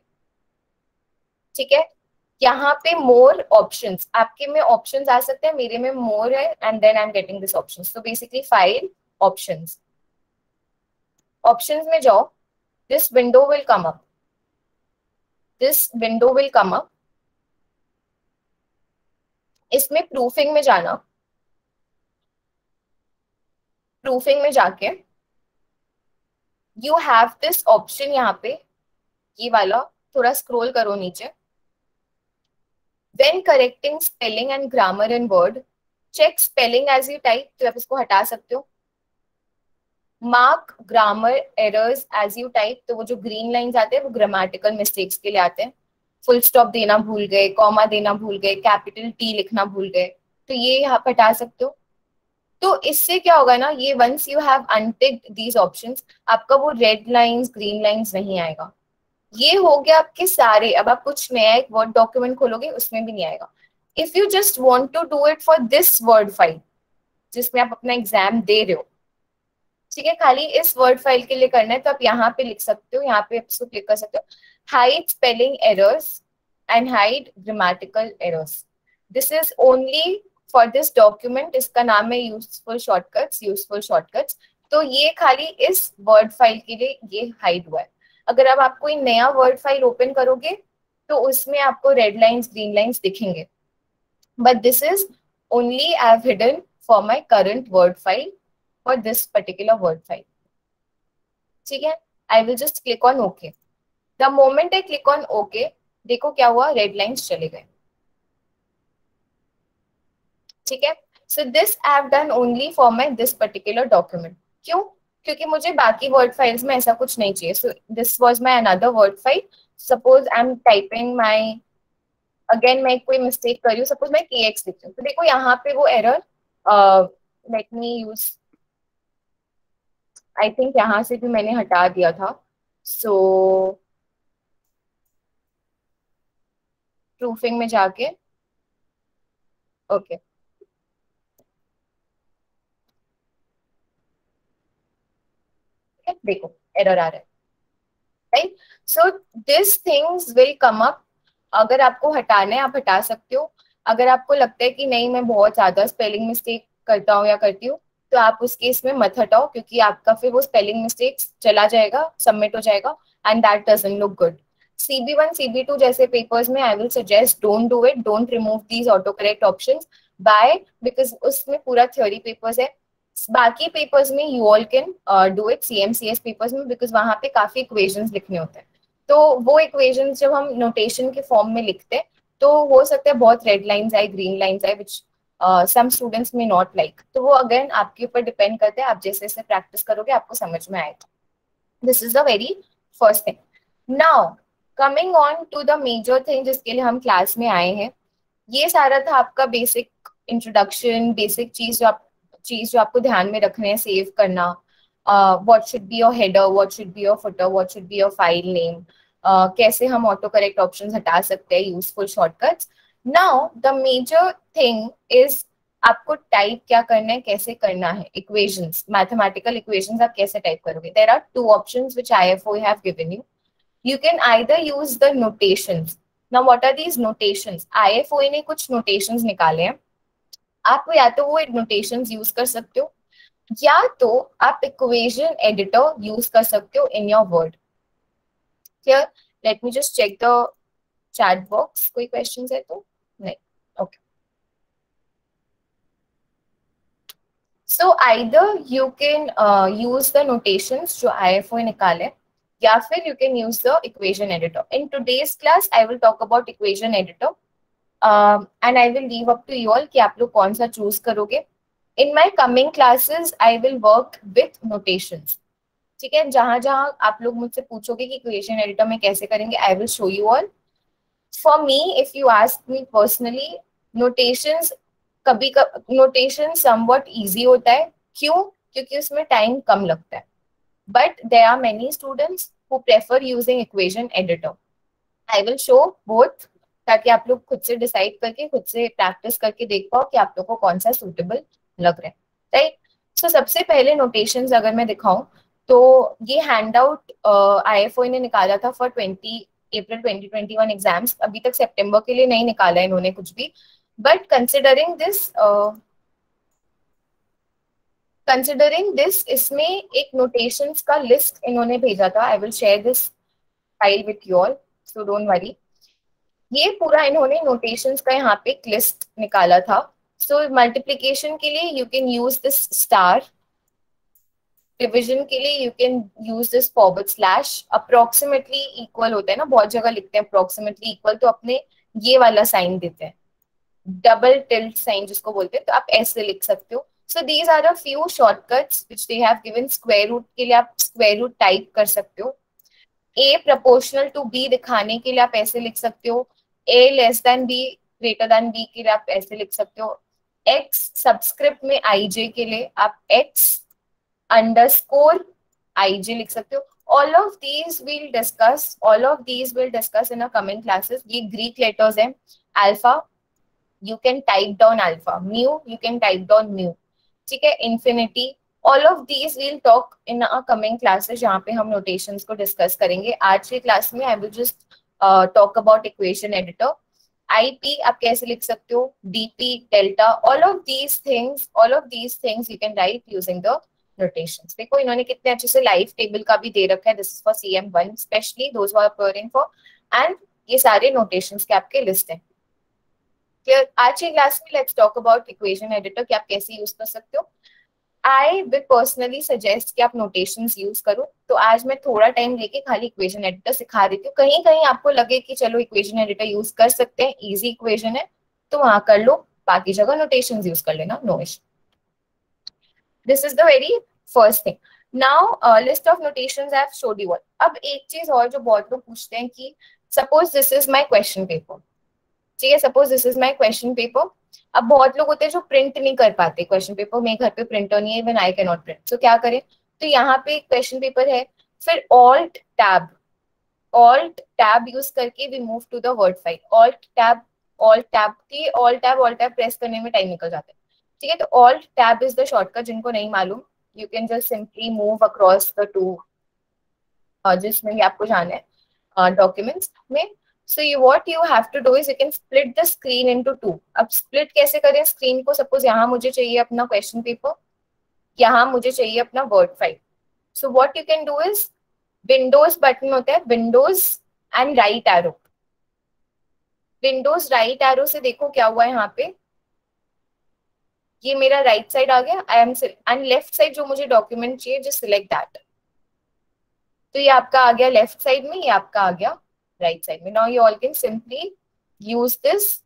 ठीक है, यहाँ पे मोर ऑप्शंस, आपके में ऑप्शंस आ सकते हैं, मेरे में मोर है, and then I am getting this options. So basically file, options, options में जाओ, this window will come up, this window will come up. इसमें प्रूफिंग में जाना, प्रूफिंग में जाके यू हैव दिस ऑप्शन, यहाँ पे ये वाला, थोड़ा स्क्रॉल करो नीचे, When correcting spelling and grammar in word, check spelling as you type, तो आप इसको हटा सकते हो. Mark grammar errors as you type, तो वो जो green lines आते हैं वो grammatical mistakes के लिए आते हैं. Full stop देना भूल गए, कॉमा देना भूल गए, capital T लिखना भूल गए, तो ये यहाँ पर हटा सकते हो. तो इससे क्या होगा ना, ये once you have unpicked these options, आपका वो red lines, green lines नहीं आएगा. ये हो गया आपके सारे. अब आप कुछ नया एक वर्ड डॉक्यूमेंट खोलोगे उसमें भी नहीं आएगा. If you just want to do it for this word file जिसमें आप अपना एग्जाम दे रहे हो, ठीक है, खाली इस वर्ड फाइल के लिए करना है, तो आप यहाँ पे लिख सकते हो, यहाँ पे आप इसको क्लिक कर सकते हो, hide spelling errors and hide grammatical errors. This is only for this document. इसका नाम है यूजफुल शॉर्टकट्स, यूजफुल शॉर्टकट्स. तो ये खाली इस वर्ड फाइल के लिए ये हाइड हुआ है. अगर अब आप कोई नया वर्ड फाइल ओपन करोगे तो उसमें आपको रेड लाइन्स, ग्रीन लाइन्स दिखेंगे. But this is only I have hidden for my current word file, for this particular word file. ठीक है, I will just click on okay. The moment I click on okay, देखो क्या हुआ, red lines चले गए. ठीक है, so this I have done only for my this particular document. क्यों? क्योंकि मुझे बाकी वर्ड फाइल्स में ऐसा कुछ नहीं चाहिए. So this was my another word file. Suppose I am typing my, again मैं कोई मिस्टेक कर रही हूँ, सपोज मैं के एक्स लिख रही हूँ, तो देखो यहाँ पे वो error, let me use, I think यहाँ से भी मैंने हटा दिया था. सो so, प्रूफिंग में जाके ओके okay. देखो एरर आ रहा है, right. So this things will come up. अगर आपको हटाना है आप हटा सकते हो. अगर आपको लगता है कि नहीं मैं बहुत ज्यादा स्पेलिंग मिस्टेक करता हूँ या करती हूँ, तो आप उस केस में मत हटाओ, क्योंकि आपका फिर वो स्पेलिंग मिस्टेक्स चला जाएगा, सबमिट हो जाएगा, and that doesn't look good. C B one, C B two जैसे पेपर्स में I will suggest don't do it, don't remove these auto correct options. By because उसमें पूरा थ्योरी पेपर्स है. बाकी पेपर्स में you all can do it, C M C S papers में, because वहाँ पे काफी इक्वेशंस लिखने होते हैं. तो वो इक्वेशंस जब हम नोटेशन के फॉर्म में लिखते हैं तो हो सकता है बहुत रेड लाइन्स आए, ग्रीन लाइन्स आए, विच सम स्टूडेंट्स में नॉट लाइक. तो वो अगेन आपके ऊपर डिपेंड करते हैं. आप जैसे जैसे प्रैक्टिस करोगे आपको समझ में आएगा. This is the very first thing. Now coming on to the major thing जिसके लिए हम क्लास में आए हैं. ये सारा था आपका बेसिक इंट्रोडक्शन, बेसिक चीज जो आप चीज जो आपको ध्यान में रखने हैं, सेव करना, what should be your header, what should be your footer, what should be your file name, कैसे हम ऑटो करेक्ट ऑप्शंस हटा सकते हैं, useful shortcuts. Now the major thing is आपको टाइप क्या करना है, कैसे करना है. इक्वेशंस, मैथमेटिकल इक्वेशंस आप कैसे टाइप करोगे. There are two options which IFO have given you. You can either use the notations. Now what are these notations? IFO ने कुछ नोटेशंस निकाले हैं. आप या तो वो नोटेशंस यूज कर सकते हो, या तो आप इक्वेशन एडिटर यूज कर सकते हो in your word. Clear? Let me just check the chat box. कोई क्वेश्चंस है तो? नहीं, okay. So either you can use the notations जो आईएफओ निकाले, या फिर you can use the equation editor. In today's class I will talk about equation editor. Uh, and I will leave up to you all कि आप लोग कौन सा choose करोगे. In my coming classes I will work with notations. ठीक है, जहाँ जहाँ आप लोग मुझसे पूछोगे कि equation editor में कैसे करेंगे, I will show you all. For me, if you ask me personally, notations कभी notations somewhat easy होता है. क्यों? क्योंकि उसमें time कम लगता है. But there are many students who prefer using equation editor. I will show both, ताकि आप लोग खुद से डिसाइड करके, खुद से प्रैक्टिस करके देख पाओ कि आप लोगों को कौन सा सूटेबल लग रहा है, राइट. सो सबसे पहले नोटेशंस अगर मैं दिखाऊं तो ये हैंडआउट आईएफओ ने निकाला था for twenty April twenty twenty one exams. अभी तक सितंबर के लिए नहीं निकाला इन्होंने कुछ भी, but considering this considering this इसमें एक नोटेशंस का लिस्ट इन्होंने भेजा था. I will share this file with you all, so don't worry. ये पूरा इन्होंने नोटेशंस का यहाँ पे एक लिस्ट निकाला था. सो so, मल्टीप्लिकेशन के लिए you can use this star, division के लिए you can use this forward slash. Approximately equal होता है ना, बहुत जगह लिखते हैं अप्रोक्सीमेटली इक्वल, तो अपने ये वाला साइन देते हैं, डबल टिल्ट साइन जिसको बोलते हैं, तो आप ऐसे लिख सकते हो। So these are a few shortcuts which they have given. Square root के लिए आप स्क्वायर रूट टाइप कर सकते हो, ए प्रपोर्शनल टू बी दिखाने के लिए आप ऐसे लिख सकते हो, A less than B greater than B के लिए आप ऐसे लिख सकते हो, एक्स सबस्क्रिप्ट में आई जे के लिए आप X underscore I J लिख सकते हो। All of these will discuss all of these will discuss in a coming classes. ये ग्रीक लेटर्स हैं, alpha you can type down alpha, mu you can type down mu, ठीक है, infinity, all of these will talk in a coming classes जहाँ पे हम notations को discuss करेंगे। आज की क्लास में I will just talk about equation editor. I P आप कैसे लिख सकते हो, D P, delta, all of these things all of these things you can write using the notations. देखो इन्होंने कितने अच्छे से लाइफ टेबल का भी दे रखा है, this is for C M one specially those who are preparing for, and ये सारे नोटेशंस के आपके लिस्ट हैं। क्लियर? आज की क्लास में let's talk about equation editor कि आप कैसे यूज कर सकते हो। आई विल पर्सनली सजेस्ट कि आप नोटेशंस यूज करो, तो आज मैं थोड़ा टाइम लेके खाली इक्वेशन एडिटर सिखा देती हूँ। कहीं कहीं आपको लगे कि चलो इक्वेशन एडिटर यूज कर सकते हैं, ईजी इक्वेशन है तो वहां कर लो, बाकी जगह नोटेशंस यूज कर लेना, no issue. This is the very first thing. Now uh, list of notations I have showed you all. अब एक चीज और जो बहुत लोग पूछते हैं कि suppose this is my question paper, ठीक है, suppose this is my question paper. अब बहुत लोग होते हैं जो print नहीं कर पाते question paper, मेरे घर पे printer नहीं है, even I cannot print. So क्या करें? तो यहाँ पे question paper है, फिर alt tab, alt tab use करके we move to the word file. alt tab, alt tab की alt tab, alt tab press करने में time निकल जाता है, ठीक है। तो alt tab is the shortcut, जिनको नहीं मालूम you can just simply move across the two जिसमें भी आपको जाना है डॉक्यूमेंट्स uh, में। So you what you have to do is you can split the screen into two. अब स्प्लिट कैसे करें स्क्रीन को? सपोज यहाँ मुझे चाहिए अपना क्वेश्चन पेपर, यहाँ मुझे चाहिए अपना word file. So what you can do is windows button होता है, windows and right arrow. Windows right arrow से देखो क्या हुआ है, यहाँ पे ये मेरा राइट साइड आ गया, I am and left side जो मुझे डॉक्यूमेंट चाहिए जस्ट सिलेक्ट दैट। तो ये आपका आ गया लेफ्ट साइड में, ये आपका आ गया राइट साइड में। Now you all can simply use this,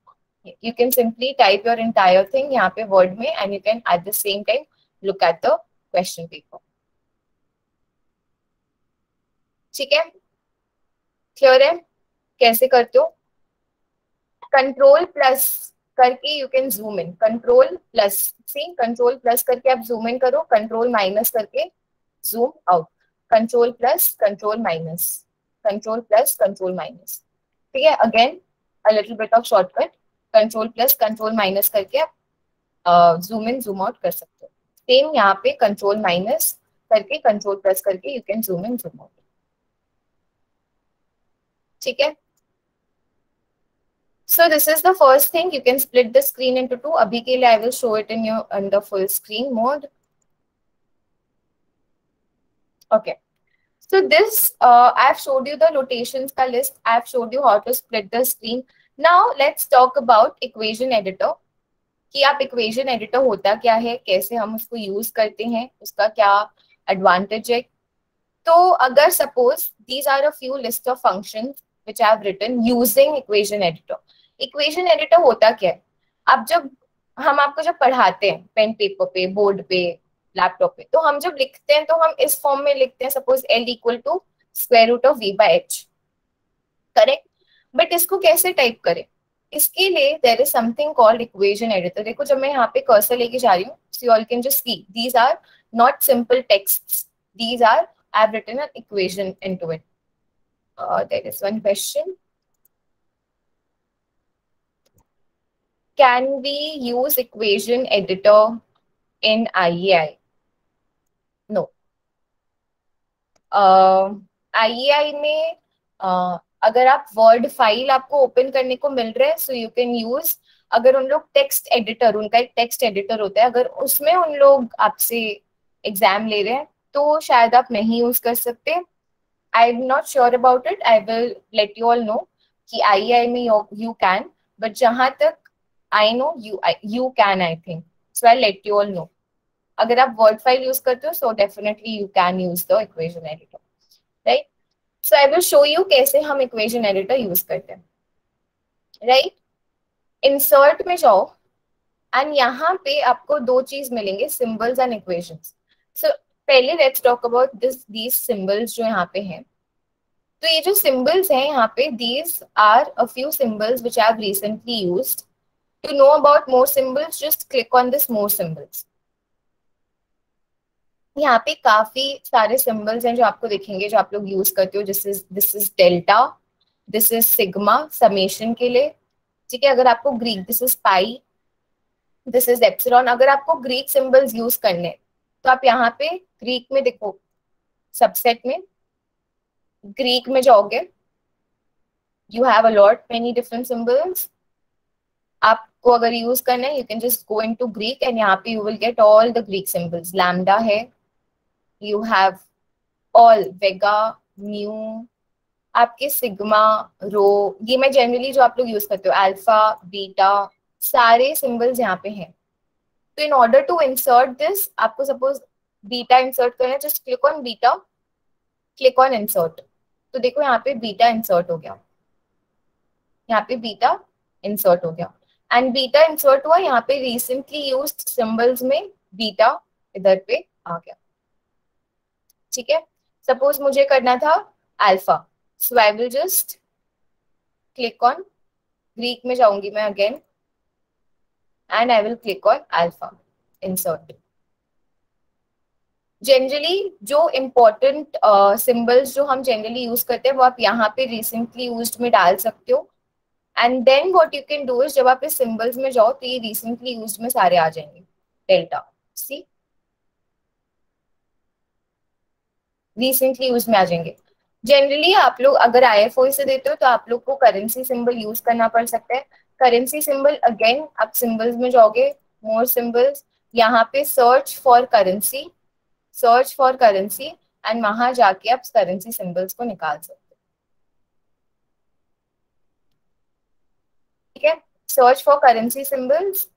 you can simply type your entire thing यहाँ पे वर्ड में, and you can at the same time look at the question paper, ठीक है। क्लियर है कैसे करते हो? कंट्रोल प्लस करके you can zoom in, control plus C control plus करके आप जूम इन करो, कंट्रोल माइनस करके zoom out, control plus control minus, control plus control minus, ठीक है। Again a little bit of shortcut, control plus control minus करके आप zoom in zoom out कर सकते हो। सेम यहाँ पे कंट्रोल माइनस करके कंट्रोल प्लस करके you can zoom in zoom out, ठीक है। So this is the first thing. You can split the screen into two. अभी के लिए I will show it in your in the full screen mode. Okay. So this uh, I have showed you the notations का list. I have showed you how to split the screen. Now let's talk about equation editor. कि आप equation editor होता क्या है, कैसे हम उसको use करते हैं, उसका क्या advantage है। तो अगर suppose these are a few list of functions which I have written using equation editor. Equation editor होता क्या है? अब जब हम आपको जब पढ़ाते हैं पेन पेपर पे, बोर्ड पे, लैपटॉप पे, तो हम जब लिखते हैं तो हम इस फॉर्म में लिखते हैं, suppose L equal to square root of V by H, correct. But इसको कैसे टाइप करें, इसके लिए there is something called equation editor. देखो जब मैं यहाँ पे कर्सर लेके जा रही हूँ, so you all can just see these are not simple texts, these are I have written an equation into it. There is one question, can we use equation editor in I E I? No. uh, I E I में uh, अगर आप word file आपको open करने को मिल रहा है, so you can use. अगर उन लोग टेक्स्ट एडिटर, उनका एक टेक्स्ट एडिटर होता है, अगर उसमें उन लोग आपसे एग्जाम ले रहे हैं तो शायद आप नहीं यूज कर सकते। I am not sure about it, I will let you all know कि I E I में यू कैन, बट जहां तक I know you I, you can I think so I'll let you all know. अगर आप word file use करते हो so definitely you can use the equation editor, right? So I will show you कैसे हम equation editor use करते हैं। Right, insert में जाओ एंड यहाँ पे आपको दो चीज मिलेंगे, सिंबल्स एंड इक्वेशंस. सो पहले let's talk about this these symbols जो यहाँ पे हैं. तो ये जो सिंबल्स हैं यहाँ पे, these are a few symbols which I have recently used. To know about more symbols just click on this more symbols. यहाँ पे काफी सारे सिंबल्स हैं जो आपको दिखेंगे जो आप लोग यूज करते हो. This is this is delta, this is sigma summation के लिए, ठीक है. अगर आपको Greek, this is pi, this is epsilon. अगर आपको ग्रीक सिंबल्स यूज करने तो आप यहाँ पे ग्रीक में देखो, सबसेट में ग्रीक में जाओगे, you have a lot many different symbols. आपको अगर यूज करना है, you can just go into Greek and यहाँ पे you will get all the Greek symbols. Lambda है, you have all, omega, mu, आपके सिग्मा, रो, ये मैं जनरली जो आप लोग यूज करते हो, अल्फा, बीटा, सारे सिंबल्स यहाँ पे हैं. तो in order to insert this, आपको सपोज बीटा इंसर्ट करना है, just click on beta, click on insert. तो देखो यहाँ पे बीटा इंसर्ट हो गया, यहाँ पे बीटा इंसर्ट हो गया एंड बीटा इंसर्ट हुआ. यहाँ पे रिसेंटली यूज्ड सिंबल्स में बीटा इधर पे आ गया, ठीक है. सपोज मुझे करना था alpha, so I will just click on Greek में जाऊंगी मैं again and I will click on alpha insert. Generally जो important uh, symbols जो हम generally use करते हैं वो आप यहाँ पे recently used में डाल सकते हो. And then what you can do is जब आप इस symbols में जाओ तो ये recently used में सारे आ जाएंगे. Delta, see, recently used में आ जाएंगे. Generally आप लोग अगर I F O से देते हो तो आप लोग को currency symbol use करना पड़ सकता है. करेंसी सिंबल, अगेन आप सिंबल्स में जाओगे, मोर सिंबल्स, यहाँ पे search for currency, search for currency and वहां जाके आप करेंसी सिंबल्स को निकाल सकते हो, ठीक है. Search for currency symbols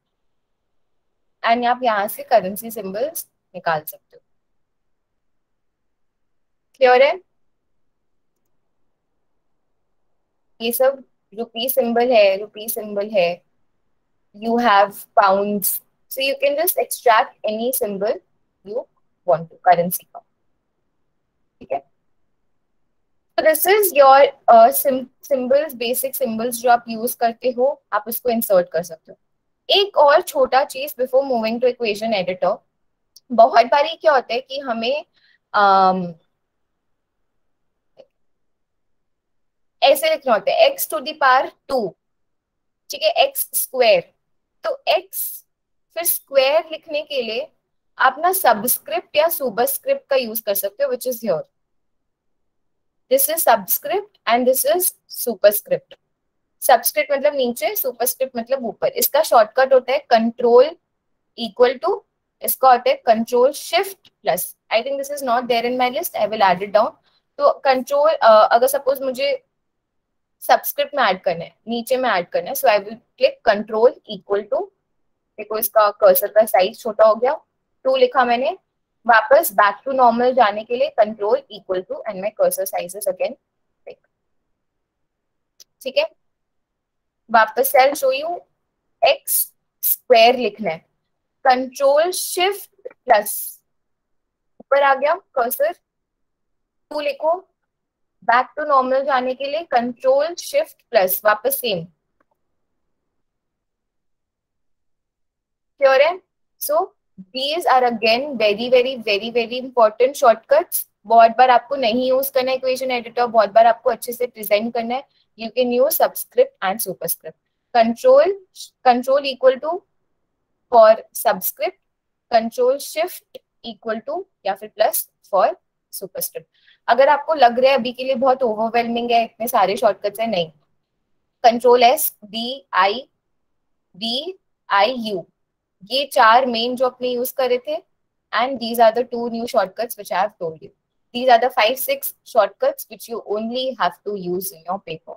and आप यहाँ से करेंसी सिंबल्स निकाल सकते हो. क्लियर है? ये सब रुपी सिंबल है, रुपी सिंबल है, you have pounds, so you can just extract any symbol you want to currency का, ठीक है. तो this is your symbols, basic symbols जो आप यूज करते हो, आप उसको इंसर्ट कर सकते हो. एक और छोटा चीज before moving to equation editor, बहुत बारी क्या होता है कि हमें um, ऐसे लिखना होता है x to the power two, ठीक है, x स्क्वायर. तो x फिर स्क्वायर लिखने के लिए आप ना सबस्क्रिप्ट या सुपरस्क्रिप्ट का यूज कर सकते हो, which is here. This is subscript and this is superscript. Subscript मतलब नीचे, सुपरस्क्रिप्ट मतलब ऊपर. इसका शॉर्टकट होता है कंट्रोल इक्वल टू, इसका होता है control shift plus. I think this is not there in my list, I will add it down. तो कंट्रोल, अगर सपोज मुझे सबस्क्रिप्ट में ऐड करना है, नीचे में ऐड करना है, so I will click control equal to, देखो इसका कर्सर का साइज छोटा हो गया, टू लिखा मैंने. वापस बैक टू नॉर्मल जाने के लिए control equal to and my cursor sizes again, ठीक है. वापस cell show you x square लिखना है, कंट्रोल शिफ्ट प्लस, ऊपर आ गया कर्सर, टू लिखो. बैक टू नॉर्मल जाने के लिए कंट्रोल शिफ्ट प्लस, वापस सेम. क्लियर है? So these are again very very very very important shortcuts. बहुत बार आपको नहीं यूज करना है इक्वेशन एडिटर, बहुत बार आपको अच्छे से प्रेजेंट करना है, you can use subscript and superscript. Control control equal to for subscript, control shift equal to या फिर प्लस फॉर सुपरस्क्रिप्ट. अगर आपको लग रहा है अभी के लिए बहुत ओवरवेलमिंग है, इतने सारे शॉर्टकट्स हैं, नहीं. Control S, D I, D I U, ये चार मेन जो अपने यूज कर रहे थे and these are the two new shortcuts which I have told you. These are the five six shortcuts which you only have to use in your paper,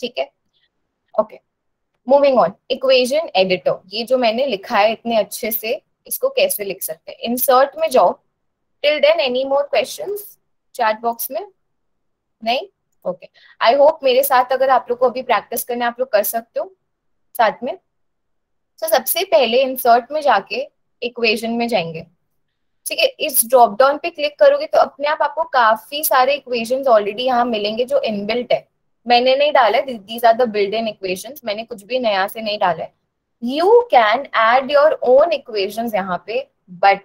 ठीक है. Okay, moving on. Equation editor, ये जो मैंने लिखा है इतने अच्छे से, इसको कैसे लिख सकते हैं? इंसर्ट में जाओ. Till then, any more questions? Chat box में? नहीं? ओके, आई होप मेरे साथ अगर आप लोग को अभी प्रैक्टिस करना आप लोग कर सकते हो साथ में। तो so, सबसे पहले इंसर्ट में जाके इक्वेशन में जाएंगे, ठीक है। इस ड्रॉप डाउन पे क्लिक करोगे तो अपने आप आपको काफी सारे इक्वेशंस ऑलरेडी यहाँ मिलेंगे जो इनबिल्ट है। मैंने नहीं डाला, these are the built in equations, मैंने कुछ भी नया से नहीं डाला है। You can add your own equations यहाँ पे, बट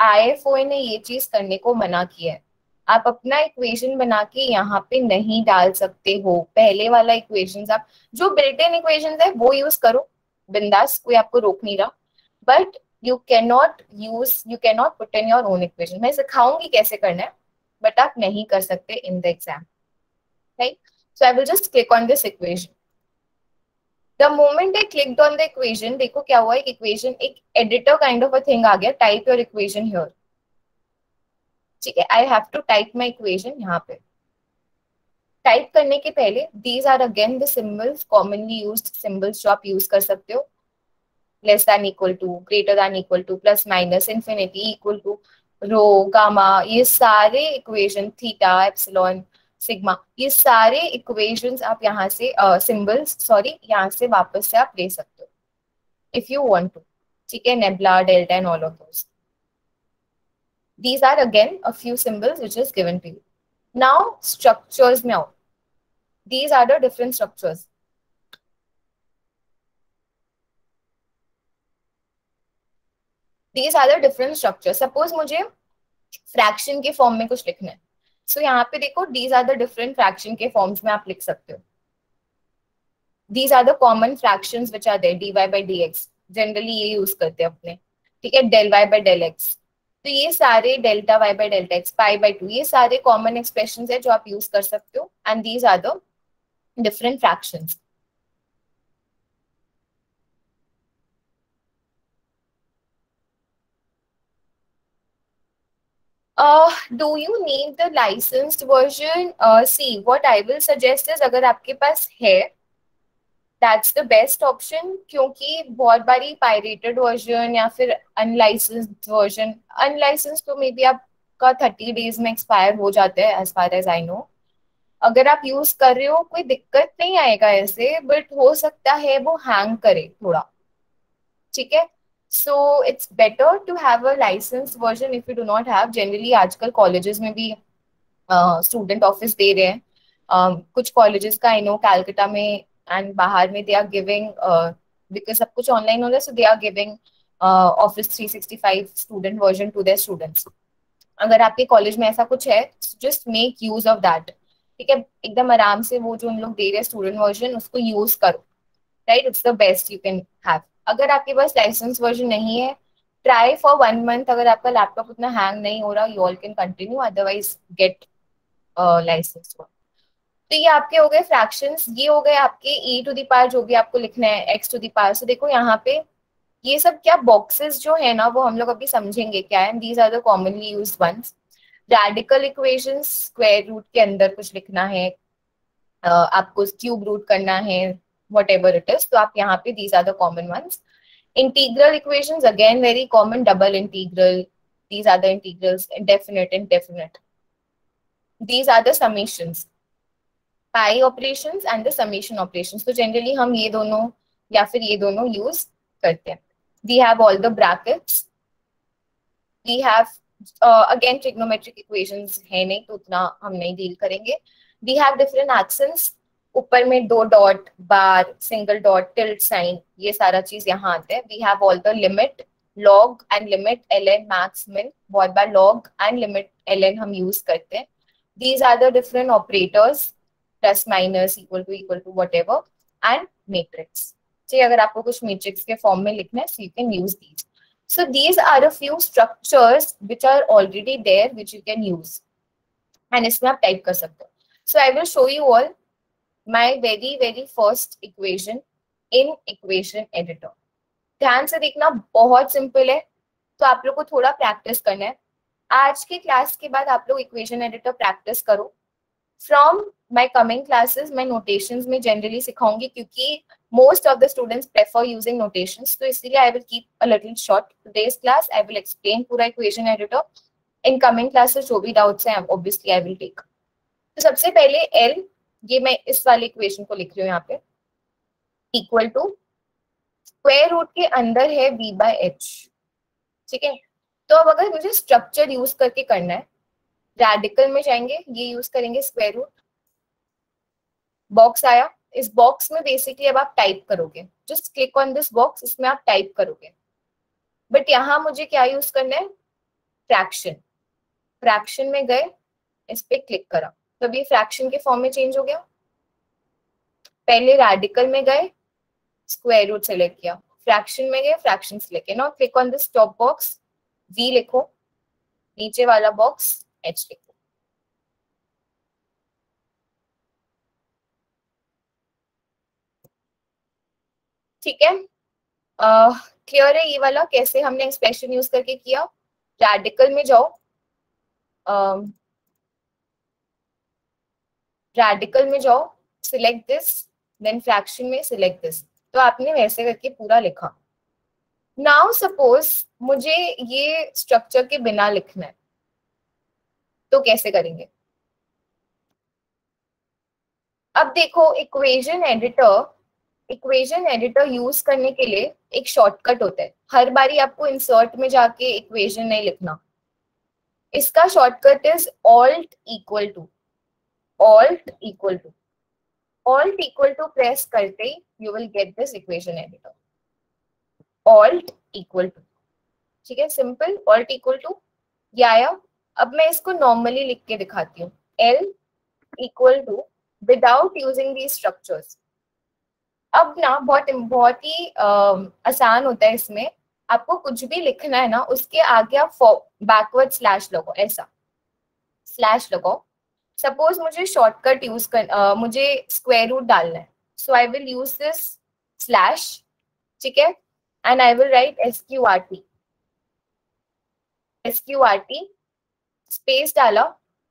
आई एफ ओ ए ने ये चीज करने को मना किया है। आप अपना इक्वेशन बना के यहाँ पे नहीं डाल सकते हो। पहले वाला इक्वेशंस आप जो बिल्ट इन इक्वेशंस है वो यूज करो बिंदास, कोई आपको रोक नहीं रहा, but you can not use you can not put in your own equation. मैं सिखाऊंगी कैसे करना है, बट आप नहीं कर सकते in the exam, right. So I will just click on this equation. The moment I click on the equation, देखो क्या हुआ, एक इक्वेशन, एक editor kind of a thing आ गया, टाइप योर इक्वेशन हियर, ठीक है। I have to type my equation यहाँ पे। टाइप करने के पहले these are again the symbols, commonly used symbols जो आप यूज कर सकते हो, less then equal to, greater than equal to, plus minus, infinity, equal to, rho, gamma, ये सारे इक्वेशन, थीटा, एप्सिलॉन, सिग्मा, ये सारे इक्वेशंस आप यहाँ से सिंबल्स सॉरी यहाँ से वापस से आप ले सकते हो इफ यू वांट टू, ठीक है। Nabla, delta and all of those, these are again a few symbols which is given to you. Now structures mein aao, these are the different structures. These are the different structures. Suppose मुझे fraction के form में कुछ लिखना है, so यहाँ पे देखो these are the different fraction के forms में आप लिख सकते हो। These are the common fractions which are there, dy by dx, generally ये use करते हैं अपने, ठीक है, del y by del x, तो ये सारे delta Y by delta x, pi by two, ये सारे कॉमन एक्सप्रेशंस है जो आप यूज कर सकते हो, and these are the different fractions. Do you need the licensed version? See what I will suggest is, अगर आपके पास है दैट्स द बेस्ट ऑप्शन, क्योंकि बहुत बारी पायरेटेड वर्जन या फिर अनलाइसेंस्ड वर्जन, अनलाइसेंस तो मे बी आपका थर्टी डेज में एक्सपायर हो जाता है as far as I know. अगर आप यूज कर रहे हो कोई दिक्कत नहीं आएगा ऐसे, बट हो सकता है वो हैंग करे थोड़ा, ठीक है। So it's better to have a license version if you do not have. Generally आजकल कॉलेजेस में भी स्टूडेंट uh, ऑफिस दे रहे हैं, uh, कुछ कॉलेजेस का आई नो कैलकाटा में एंड बाहर में दे आर गिविंग, बिकॉज सब कुछ ऑनलाइन हो रहा है, so they are giving office three sixty five student version to their students. अगर आपके कॉलेज में ऐसा कुछ है, just make use of that, ठीक है। एकदम आराम से वो जो उन लोग दे रहे हैं स्टूडेंट वर्जन, उसको यूज करो, right, it's the best you can have. अगर आपके पास लाइसेंस वर्जन नहीं है, ट्राई फॉर वन मंथ, अगर आपका लैपटॉप उतना हैंग नहीं हो रहा, you all can continue, otherwise get license one. तो ये आपके हो गए फ्रैक्शंस, ये हो गए आपके e टू दी पावर जो भी आपको लिखना है, x to the power. So देखो यहाँ पे ये सब क्या बॉक्सेस जो है ना, वो हम लोग अभी समझेंगे क्या है। These are the commonly used ones. Radical equations, square root के अंदर कुछ लिखना है आपको, क्यूब रूट करना है, वट एवर इट इज, तो आप यहाँ पे these are the common ones. Integral equations again very common, double integral, these are the integrals, definite, indefinite, these are the summations, pi operations and the summation operations. तो generally हम ये दोनों या फिर ये दोनों यूज करते हैं। We have all the brackets, we have again trigonometric equations है नहीं तो उतना हम नहीं डील करेंगे। वी हैव डिफरेंट एक्सेंट्स, ऊपर में दो dot, bar, single dot, tilde sign, ये सारा चीज यहाँ आता है। We have all the limit, log and limit, L N, max, min, बहुत बार log and limit L N हम यूज करते हैं। These are the different operators, plus minus, equal to, equal to, what ever, and matrix, ठीक है। अगर आपको कुछ मैट्रिक्स के फॉर्म में लिखना है, so you can use these. So these are a few structures which are already there, which you can use, and इसमें आप टाइप कर सकते हो। So I will show you all my very very first equation in equation editor. ध्यान से देखना, बहुत simple है, तो आप लोग को थोड़ा प्रैक्टिस करना है। आज के क्लास के बाद आप लोग इक्वेशन एडिटर प्रैक्टिस करो। फ्रॉम माई कमिंग क्लासेस मैं नोटेशंस में जनरली सिखाऊंगी, क्योंकि most of the students prefer using notations, तो इसलिए I will keep a little short today's class. I will explain पूरा equation editor. In coming classes जो भी डाउट्स हैं ऑब्वियसली आई विल टेक। तो सबसे पहले एल, ये मैं इस वाले इक्वेशन को लिख रही हूँ यहाँ पे, इक्वल टू स्क्वायर रूट के अंदर है v बाय एच, ठीक है। तो अब अगर मुझे स्ट्रक्चर यूज करके करना है, रेडिकल में जाएंगे, ये यूज करेंगे स्क्वायर रूट, बॉक्स आया, इस बॉक्स में बेसिकली अब आप टाइप करोगे, just click on this box, इसमें आप टाइप करोगे। बट यहाँ मुझे क्या यूज करना है, फ्रैक्शन। फ्रैक्शन में गए, इस पे क्लिक करा, तो ये फ्रैक्शन के फॉर्म में चेंज हो गया। पहले रेडिकल में गए, स्क्वायर रूट सेलेक्ट किया, फ्रैक्शन में गए, फ्रैक्शन सेलेक्ट किया, now click on this top box, v लिखो, नीचे वाला बॉक्स h लिखो। ठीक है, क्लियर है ये वाला कैसे हमने एक्सप्रेशन यूज करके किया। रेडिकल में जाओ, रेडिकल में जाओ, सिलेक्ट दिस, देन फ्रैक्शन में सिलेक्ट दिस, तो आपने वैसे करके पूरा लिखा। नाउ सपोज मुझे ये स्ट्रक्चर के बिना लिखना है, तो कैसे करेंगे। अब देखो, equation editor, equation editor use करने के लिए एक शॉर्टकट होता है, हर बारी आपको इंसर्ट में जाके इक्वेशन नहीं लिखना। इसका shortcut is alt equal to, alt equal to, alt equal to press करते ही you will get this equation editor, alt equal to, ठीक है, सिंपल, ऑल्ट इक्वल टू, ये आया। अब मैं इसको नॉर्मली लिख के दिखाती हूँ, L equal to without using the structures. अब ना बहुत बहुत ही आसान होता है, इसमें आपको कुछ भी लिखना है ना, उसके आगे आप बैकवर्ड स्लैश लगाओ, ऐसा स्लैश लगाओ। सपोज मुझे शॉर्टकट यूज कर आ, मुझे स्क्वायर रूट डालना है, so I will use this slash, ठीक है, and I will write S Q R T, S Q R T, space डाला,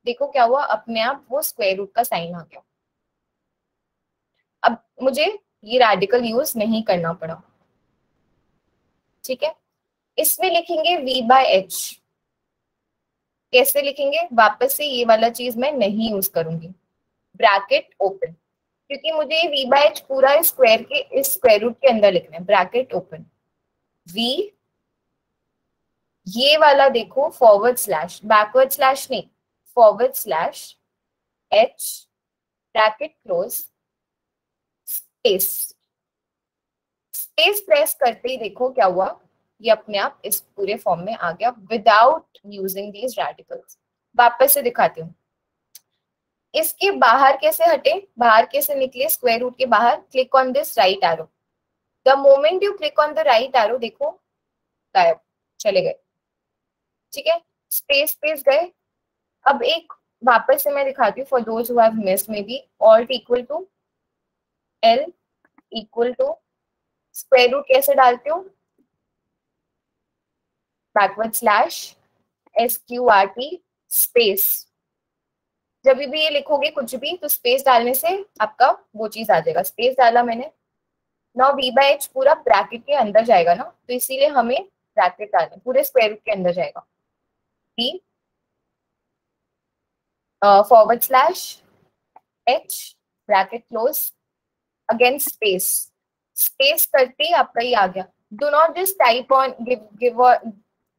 देखो क्या हुआ, अपने आप वो स्क्वायर रूट का साइन आ गया। अब मुझे ये रेडिकल यूज नहीं करना पड़ा, ठीक है। इसमें लिखेंगे v बाय एच, कैसे लिखेंगे, वापस से ये वाला चीज मैं नहीं यूज करूंगी, ब्रैकेट ओपन, क्योंकि मुझे v बाय एच पूरा स्क्वायर के, इस स्क्वायर रूट के अंदर लिखना है, ब्रैकेट ओपन, v, ये वाला देखो फॉरवर्ड स्लैश, बैकवर्ड स्लैश नहीं, forward slash, h, bracket close, space, space press करते ही देखो क्या हुआ, ये अपने आप इस पूरे फॉर्म में आ गया विदाउट यूजिंग दीज रेडिकल्स। वापस से दिखाती हूँ, इसके बाहर कैसे हटे, बाहर कैसे निकले, स्क्वायर रूट के बाहर, click on this right arrow, the moment you click on the right arrow देखो गायब चले गए, ठीक है, स्पेस स्पेस गए। अब एक वापस से मैं दिखाती हूँ, for those who have missed, maybe alt equal to L equal to square root कैसे डालते हो, backward slash, S Q R T, space, जब भी ये लिखोगे कुछ भी तो स्पेस डालने से आपका वो चीज आ जाएगा। स्पेस डाला मैंने, नाउ v बाय एच पूरा ब्रैकेट के अंदर जाएगा ना, तो इसीलिए हमें ब्रैकेट डालना, पूरे स्क्वायर रूट के अंदर जाएगा, t forward slash, h bracket close, again space, space करते ही आपका ये आ गया। Do not just type on give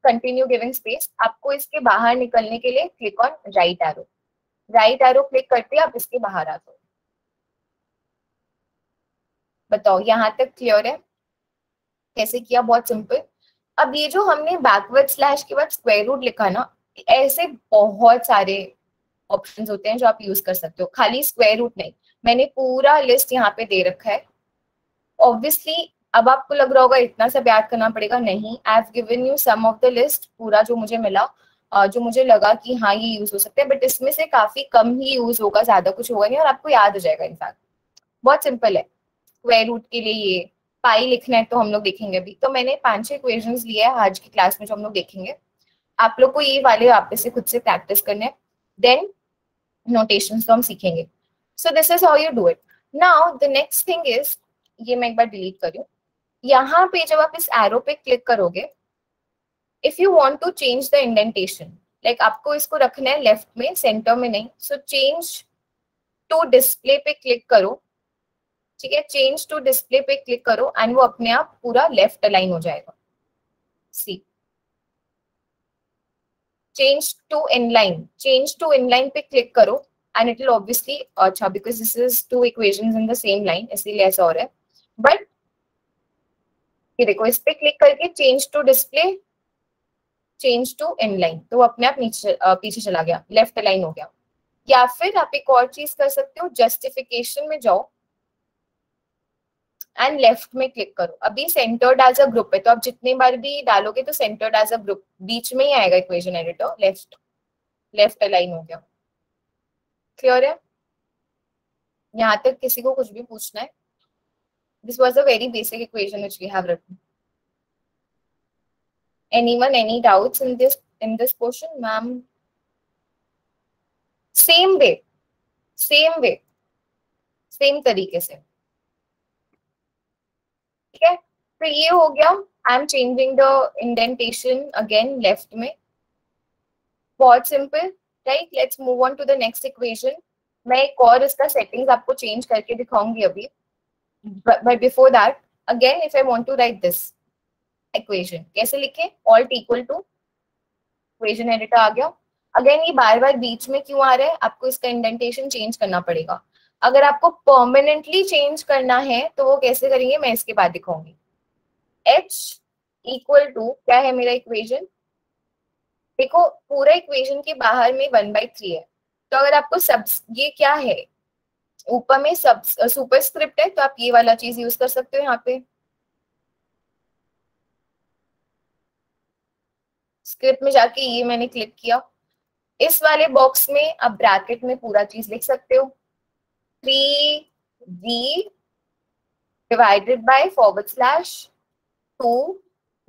continue giving space, आपको इसके बाहर निकलने के लिए click on right arrow, right arrow click करते ही आप इसके बाहर आ जाओ। बताओ यहाँ तक क्लियर है कैसे किया, बहुत सिंपल। अब ये जो हमने बैकवर्ड स्लैश के बाद स्क्वायर रूट लिखा ना, ऐसे बहुत सारे ऑप्शंस होते हैं जो आप यूज कर सकते हो, खाली स्क्वायर रूट नहीं, मैंने पूरा लिस्ट यहाँ पे दे रखा है। ऑब्वियसली अब आपको लग रहा होगा इतना सब याद करना पड़ेगा, नहीं, I have given you some of the list, पूरा जो मुझे मिला, जो मुझे लगा कि हाँ ये यूज हो सकता है, बट इसमें से काफी कम ही यूज होगा, ज्यादा कुछ होगा नहीं, और आपको याद हो जाएगा। इनफैक्ट बहुत सिंपल है, स्क्वायर रूट के लिए ये पाई लिखना है तो हम लोग देखेंगे अभी, तो मैंने पांच छह इक्वेशंस लिए हैं आज की क्लास में जो हम लोग देखेंगे। आप लोग को ये वाले वापस से खुद से प्रैक्टिस करने हैं, देन नोटेशंस तो हम सीखेंगे। So this is how you do it. Now the next thing is, ये मैं एक बार डिलीट करूँ, यहाँ पे जब आप इस एरो पे क्लिक करोगे, if you want to change the indentation, like आपको इसको रखना है लेफ्ट में, सेंटर में नहीं, so change टू डिस्प्ले पे क्लिक करो, ठीक है, चेंज टू डिस्प्ले पे क्लिक करो एंड वो अपने आप पूरा लेफ्ट अलाइन हो जाएगा। See change to inline, change to inline पे क्लिक करो एंड इट विल ऑब्वियसली, अच्छा because this is two equations in the same line इसीलिए ऐसा हो रहा है। बट ये देखो इस पे क्लिक करके change to display, change to inline, तो वो अपने आप नीचे पीछे चला गया, लेफ्ट अलाइन हो गया। या फिर आप एक और चीज कर सकते हो, जस्टिफिकेशन में जाओ एंड लेफ्ट में क्लिक करो। अभी सेंटर्ड एज अ ग्रुप है तो आप जितने बार भी डालोगे तो सेंटर्ड एज अ ग्रुप बीच में ही आएगा equation editor. Left left align हो गया। क्लियर है यहाँ तक? किसी को कुछ भी पूछना है? This was a very basic equation which we have written. Anyone any doubts in this in this portion, ma'am? Same way, same way, same तरीके से, ठीक है? तो ये हो गया। I am changing the indentation again left में। बहुत simple, right? Let's move on to the next equation. मैं एक और इसका settings आपको change करके दिखाऊंगी अभी, but, but before that, again if I want to write this equation, कैसे लिखे? Alt equal to equation editor आ गया। अगेन ये बार बार बीच में क्यों आ रहा है? आपको इसका इंडेंटेशन चेंज करना पड़ेगा। अगर आपको परमानेंटली चेंज करना है तो वो कैसे करेंगे मैं इसके बाद दिखाऊंगी। H इक्वल टू क्या है मेरा इक्वेशन? देखो पूरा इक्वेशन के बाहर में वन बाई थ्री है, तो अगर आपको सब ये क्या है ऊपर में सब सुपरस्क्रिप्ट है तो आप ये वाला चीज यूज कर सकते हो यहाँ पे। स्क्रिप्ट में जाके ये मैंने क्लिक किया, इस वाले बॉक्स में आप ब्रैकेट में पूरा चीज लिख सकते हो। Three V divided by forward slash two,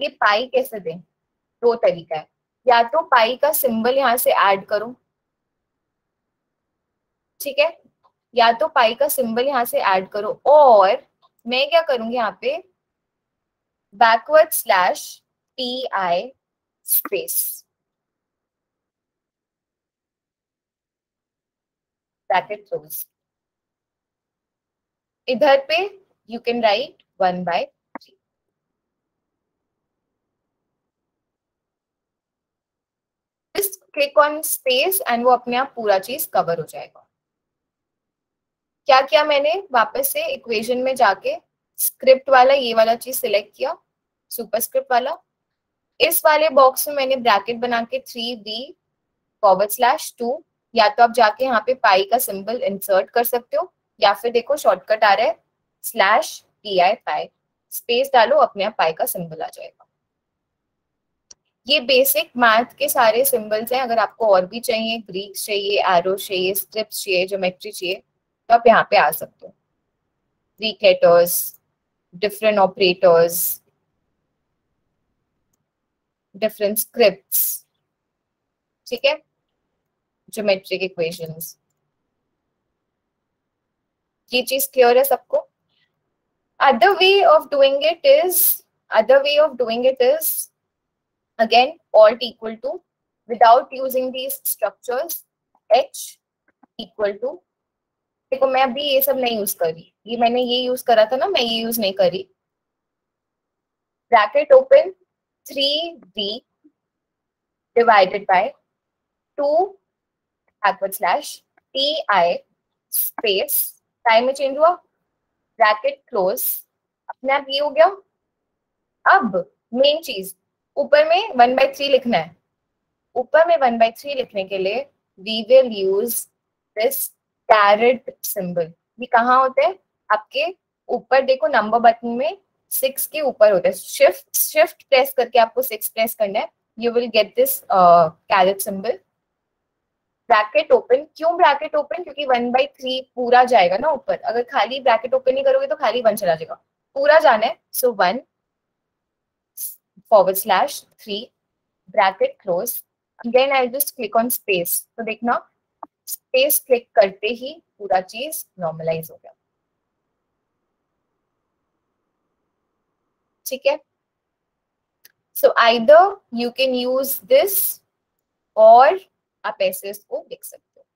ये पाई कैसे दें? दो तरीका है, या तो पाई का सिंबल यहाँ से ऐड करो, ठीक है, या तो पाई का सिंबल यहाँ से ऐड करो, और मैं क्या करूंगी यहाँ पे backward slash P I space bracket close. इधर पे you can write one by three. Just click on space and वो अपने आप पूरा चीज कवर हो जाएगा। क्या किया मैंने? वापस से इक्वेशन में जाके स्क्रिप्ट वाला ये वाला चीज सिलेक्ट किया, सुपरस्क्रिप्ट वाला, इस वाले बॉक्स में मैंने ब्रैकेट बना के three B forward slash two, या तो आप जाके यहाँ पे पाई का सिंबल इंसर्ट कर सकते हो, या फिर देखो शॉर्टकट आ रहा है slash P I pi, space डालो अपने आप पाई का सिंबल आ जाएगा। ये बेसिक मैथ के सारे सिंबल्स हैं। अगर आपको और भी चाहिए, ग्रीक चाहिए, एरो चाहिए, स्ट्रिप्स चाहिए, ज्योमेट्री चाहिए, तो आप यहाँ पे आ सकते हो। Greek letters, different operators, different scripts, ठीक है, ज्योमेट्रिक इक्वेशंस। ये चीज क्लियर है सबको? Other way of doing it is other way of doing it is again alt equal to, without using these structures, H equal to, देखो मैं अभी ये सब नहीं यूज कर रही, ये मैंने ये यूज करा था ना, मैं ये यूज नहीं करी। Bracket open, three B divided by two backward slash ti space, time में चेंज हुआ, ब्रैकेट क्लोज, अपने आप ये हो गया। अब मेन चीज ऊपर में वन बाई थ्री लिखना है। ऊपर में वन बाई थ्री लिखने के लिए we will use this caret symbol. ये कहाँ होते हैं? आपके ऊपर देखो नंबर बटन में सिक्स के ऊपर होता है। शिफ्ट शिफ्ट प्रेस करके आपको सिक्स प्रेस करना है, you will get this caret symbol. Bracket open, क्यों ब्रैकेट ओपन? क्योंकि वन बाई थ्री पूरा जाएगा ना ऊपर, अगर खाली ब्रैकेट ओपन नहीं करोगे तो खाली वन चला जाएगा, पूरा जाना है। So one forward slash three bracket close, then I just click on space, तो देखना स्पेस क्लिक करते ही पूरा चीज नॉर्मलाइज हो गया, ठीक है। So either you can use this और आप ऐसे इसको लिख सकते हो।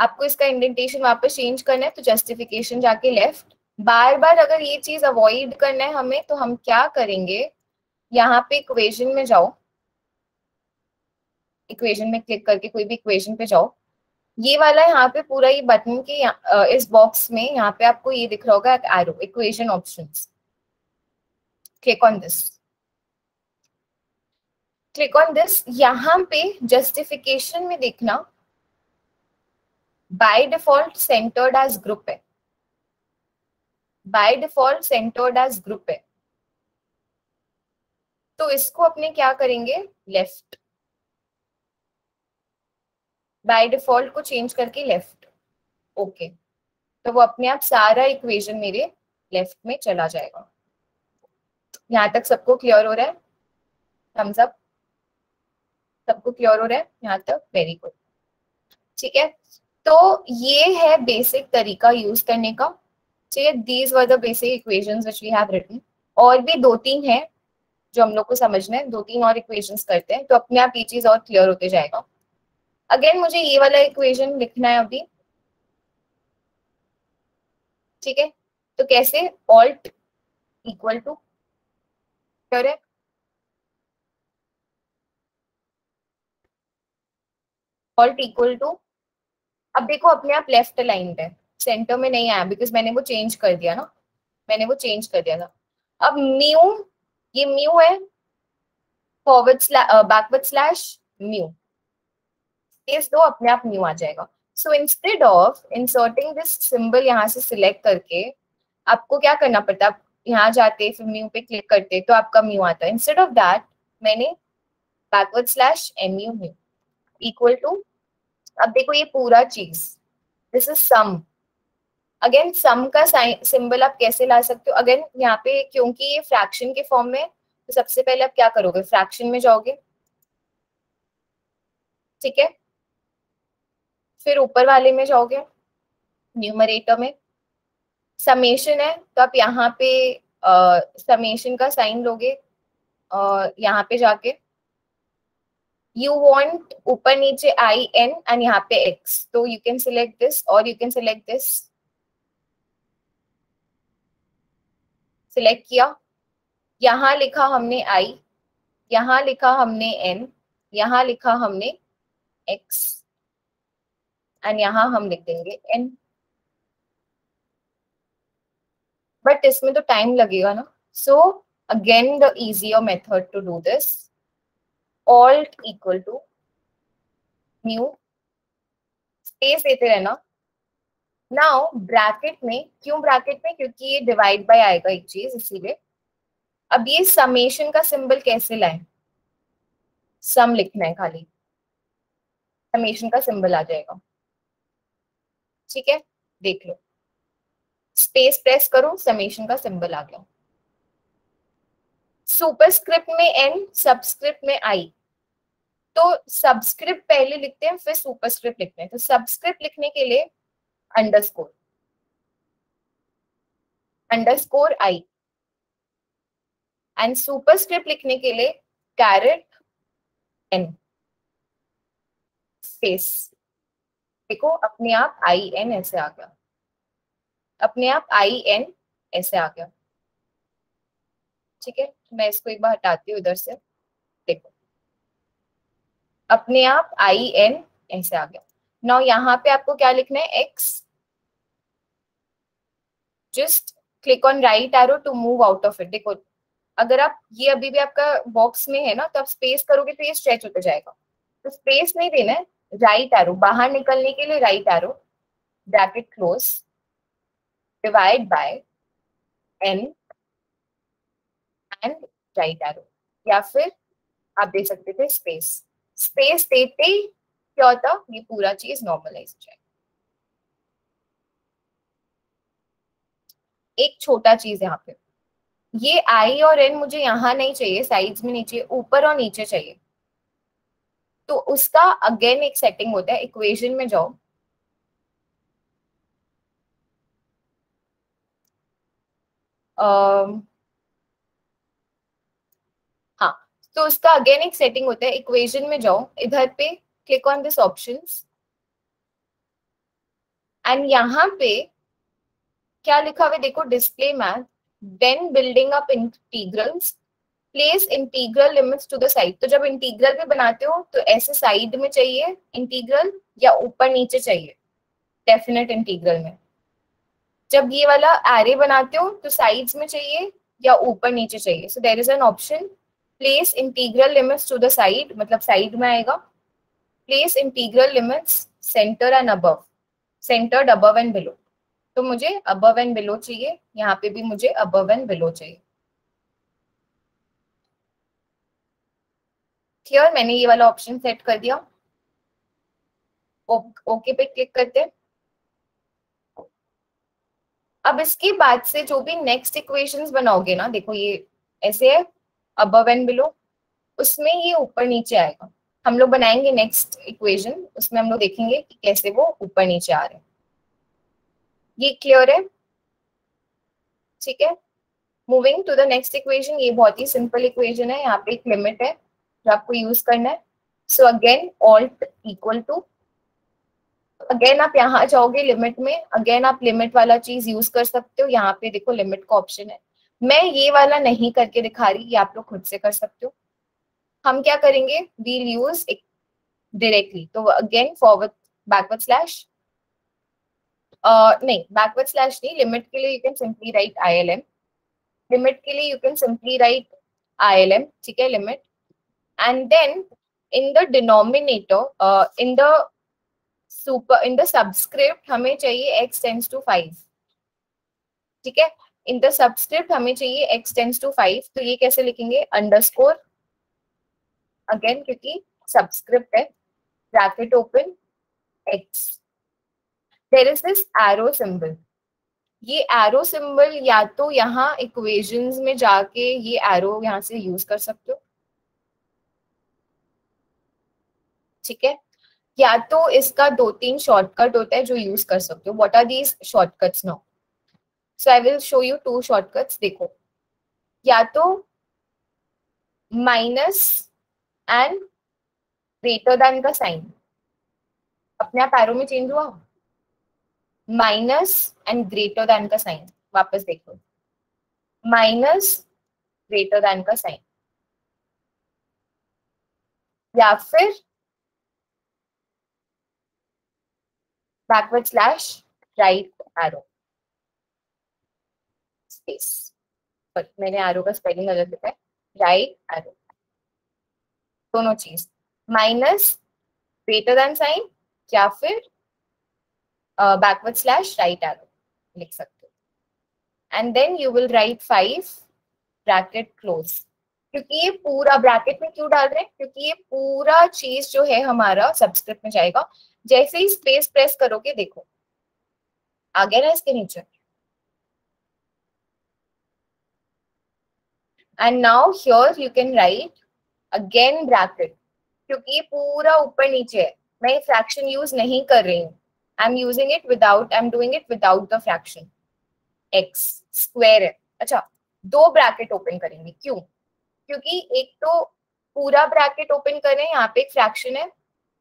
आपको इसका इंडेंटेशन वापस चेंज करना है तो जस्टिफिकेशन जाके लेफ्ट। बार बार अगर ये चीज अवॉइड करना है हमें तो हम क्या करेंगे, यहाँ पे इक्वेशन में जाओ, इक्वेशन में क्लिक करके कोई भी इक्वेशन पे जाओ। ये वाला यहाँ पे पूरा ये बटन के इस बॉक्स में यहाँ पे आपको ये दिख रहा होगा arrow equation options, click on this, click on this. यहाँ पे जस्टिफिकेशन में देखना by default centred as group है, by default centred as group है, तो इसको अपने क्या करेंगे लेफ्ट, बाय डिफॉल्ट को चेंज करके लेफ्ट। ओके, तो वो अपने आप सारा इक्वेशन मेरे लेफ्ट में चला जाएगा। यहाँ तक सबको क्लियर हो रहा है? Thums up. सबको क्लियर हो रहा है यहाँ तक? वेरी गुड, ठीक है। तो ये है बेसिक तरीका यूज करने का, ठीक है। These were the basic equations which we have written. और भी दो तीन है जो हम लोग को समझना है, दो तीन और इक्वेशंस करते हैं तो अपने आप ये चीज और क्लियर होते जाएगा। अगेन मुझे ये वाला इक्वेशन लिखना है अभी, ठीक है। तो कैसे, alt equal to, correct, alt equal to. अब देखो अपने आप लेफ्ट अलाइंड है, सेंटर में नहीं आया बिकॉज मैंने वो चेंज कर दिया ना, मैंने वो चेंज कर दिया था। अब म्यू, ये म्यू है forward slash backward slash mu, space दो, अपने आप म्यू आ जाएगा। So instead of inserting this symbol यहाँ से सिलेक्ट करके आपको क्या करना पड़ता है, आप यहाँ जाते फिर म्यू पे क्लिक करते तो आपका म्यू आता है। इंस्टेड ऑफ दैट मैंने backward slash M you mu equal to, अब देखो ये पूरा चीज this is sum. Again sum का सिंबल आप कैसे ला सकते हो, अगेन यहाँ पे क्योंकि ये फ्रैक्शन के फॉर्म में तो सबसे पहले आप क्या करोगे फ्रैक्शन में जाओगे, ठीक है, फिर ऊपर वाले में जाओगे न्यूमरेटर में। समेशन है तो आप यहाँ पे आ, समेशन का साइन लोगे और यहाँ पे जाके you want ऊपर नीचे i n and यहाँ पे x, तो you can select this or you can select this, select किया, यहाँ लिखा हमने i, यहाँ लिखा हमने n, यहाँ लिखा हमने x and यहाँ हम लिख देंगे n। बट इसमें तो टाइम लगेगा ना, so again the easier method to do this, Alt equal to new space देते रहना। Now ब्रैकेट में, क्यों ब्रैकेट में, क्योंकि ये डिवाइड बाय आएगा एक चीज इसीलिए। अब ये समेशन का सिंबल कैसे लाएं, सम लिखना है खाली, समेशन का सिंबल आ जाएगा, ठीक है। देख लो स्पेस प्रेस करो, समेशन का सिंबल आ गया। सुपरस्क्रिप्ट में एन, सबस्क्रिप्ट में आई, तो सबस्क्रिप्ट पहले लिखते हैं फिर सुपरस्क्रिप्ट लिखते हैं, तो सबस्क्रिप्ट लिखने के लिए underscore, underscore I, and superscript लिखने के लिए कैरेट एन स्पेस। देखो अपने आप आई एन ऐसे आ गया, अपने आप आई एन ऐसे आ गया, ठीक है। मैं इसको एक बार हटाती हूँ इधर से, देखो अपने आप आई एन ऐसे आ गया। नाउ यहाँ पे आपको क्या लिखना है, x, just click on right arrow to move out of it. देखो अगर आप ये अभी भी आपका बॉक्स में है ना तो आप स्पेस करोगे तो ये स्ट्रेच होता जाएगा, तो स्पेस नहीं देना है, राइट एरो बाहर निकलने के लिए right arrow, bracket close, divide by N and right arrow, या फिर आप दे सकते थे स्पेस। स्पेस देते ही क्या होता, ये पूरा चीज नॉर्मलाइज हो जाएगा। एक छोटा चीज यहाँ पे, ये आई और एन मुझे यहाँ नहीं चाहिए, साइड्स में नीचे, ऊपर और नीचे चाहिए, तो उसका अगेन एक सेटिंग होता है। इक्वेशन में जाओ, uh, तो उसका अगेन एक सेटिंग होता है। इक्वेशन में जाओ, इधर पे click on this options, and यहाँ पे क्या लिखा हुआ देखो, display math, then building up integrals, place integral limits to the side. तो जब इंटीग्रल भी बनाते हो तो ऐसे साइड में चाहिए इंटीग्रल या ऊपर नीचे चाहिए डेफिनेट इंटीग्रल में। जब ये वाला एरे बनाते हो तो साइड्स में चाहिए या ऊपर नीचे चाहिए। So there is an option place integral limits to the side, मतलब साइड में आएगा। Place integral limits centre and above, centred above and below. तो मुझे अबव एंड बिलो चाहिए, यहाँ पे भी मुझे अबव एंड बिलो चाहिए। क्लियर, मैंने ये वाला ऑप्शन सेट कर दिया। ओके पे क्लिक करते हैं। अब इसके बाद से जो भी नेक्स्ट इक्वेशंस बनाओगे ना, देखो ये ऐसे है अबव एंड बिलो, उसमें ये ऊपर नीचे आएगा। हम लोग बनाएंगे नेक्स्ट इक्वेशन, उसमें हम लोग देखेंगे कि कैसे वो ऊपर नीचे आ रहे हैं। ये क्लियर है? ठीक है, moving to the next equation. ये बहुत ही सिंपल इक्वेशन है, यहाँ पे एक लिमिट है जो आपको यूज करना है। So again alt equal to, again आप यहाँ जाओगे लिमिट में, अगेन आप लिमिट वाला चीज यूज कर सकते हो। यहाँ पे देखो लिमिट का ऑप्शन है, मैं ये वाला नहीं करके दिखा रही, ये आप लोग खुद से कर सकते हो। हम क्या करेंगे, वील यूज डायरेक्टली। तो अगेन फॉरवर्ड बैकवर्ड स्लैश, नहीं बैकवर्ड स्लैश नहीं, लिमिट के लिए you can simply write I L M, limit के लिए you can simply write I L M, ठीक है, limit. And then in the denominator, in the super, in the subscript हमें चाहिए x टेंस टू फाइव, ठीक है, इन the subscript हमें चाहिए x टेंस टू फाइव। तो ये कैसे लिखेंगे, अंडरस्कोर, अगेन क्योंकि सबस्क्रिप्ट है, bracket open, x। There is this arrow symbol, ये एरो सिंबल या तो यहाँ इक्वेशंस में जाके ये एरो यहाँ से यूज कर सकते हो, ठीक है, या तो इसका दो तीन शॉर्टकट होता है जो यूज कर सकते हो। What are these shortcuts now? So I will show you two shortcuts. देखो, या तो माइनस एंड ग्रेटर देन का साइन, अपने आप एरो में चेंज हुआ, माइनस एंड ग्रेटर देन का साइन, वापस देखो माइनस ग्रेटर देन का साइन, या फिर backward slash right arrow space, but मैंने एरो का स्पेलिंग अलग लिखा है, राइट एरो, दोनों चीज, माइनस ग्रेटर देन साइन या फिर बैकवर्ड स्लैश राइट एरो लिख सकते हो। And then you will write five bracket close, क्योंकि ये पूरा ब्रैकेट में क्यों डाल रहे हैं, क्योंकि ये पूरा चीज जो है हमारा सबस्क्रिप्ट में जाएगा। जैसे ही स्पेस प्रेस करोगे देखो आ गया ना इसके नीचे। And now here you can write again bracket, क्योंकि ये पूरा ऊपर नीचे है, मैं ये फ्रैक्शन यूज नहीं कर रही हूँ, I am using it without, I am doing it without the fraction. X square है, अच्छा दो ब्रैकेट ओपन करेंगे, क्यों? क्योंकि एक तो पूरा ब्रैकेट ओपन करें, यहाँ पे एक फ्रैक्शन है,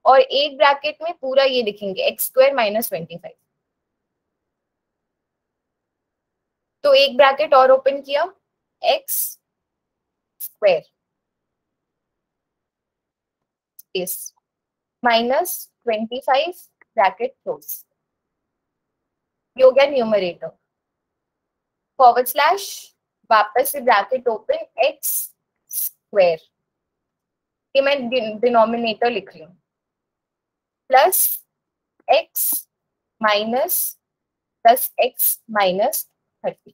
और एक ब्रैकेट में पूरा ये लिखेंगे X square minus twenty five. तो एक ब्रैकेट और ओपन किया, एक्स स्क्वायर इस minus twenty five, bracket close. ये हो गया न्यूमरेटर, फॉरवर्ड स्लैश, वापस से ब्रैकेट ओपन, एक्स स्क्वायर, ये मैं डिनोमिनेटर लिख रही हूँ, plus x minus plus X minus thirty,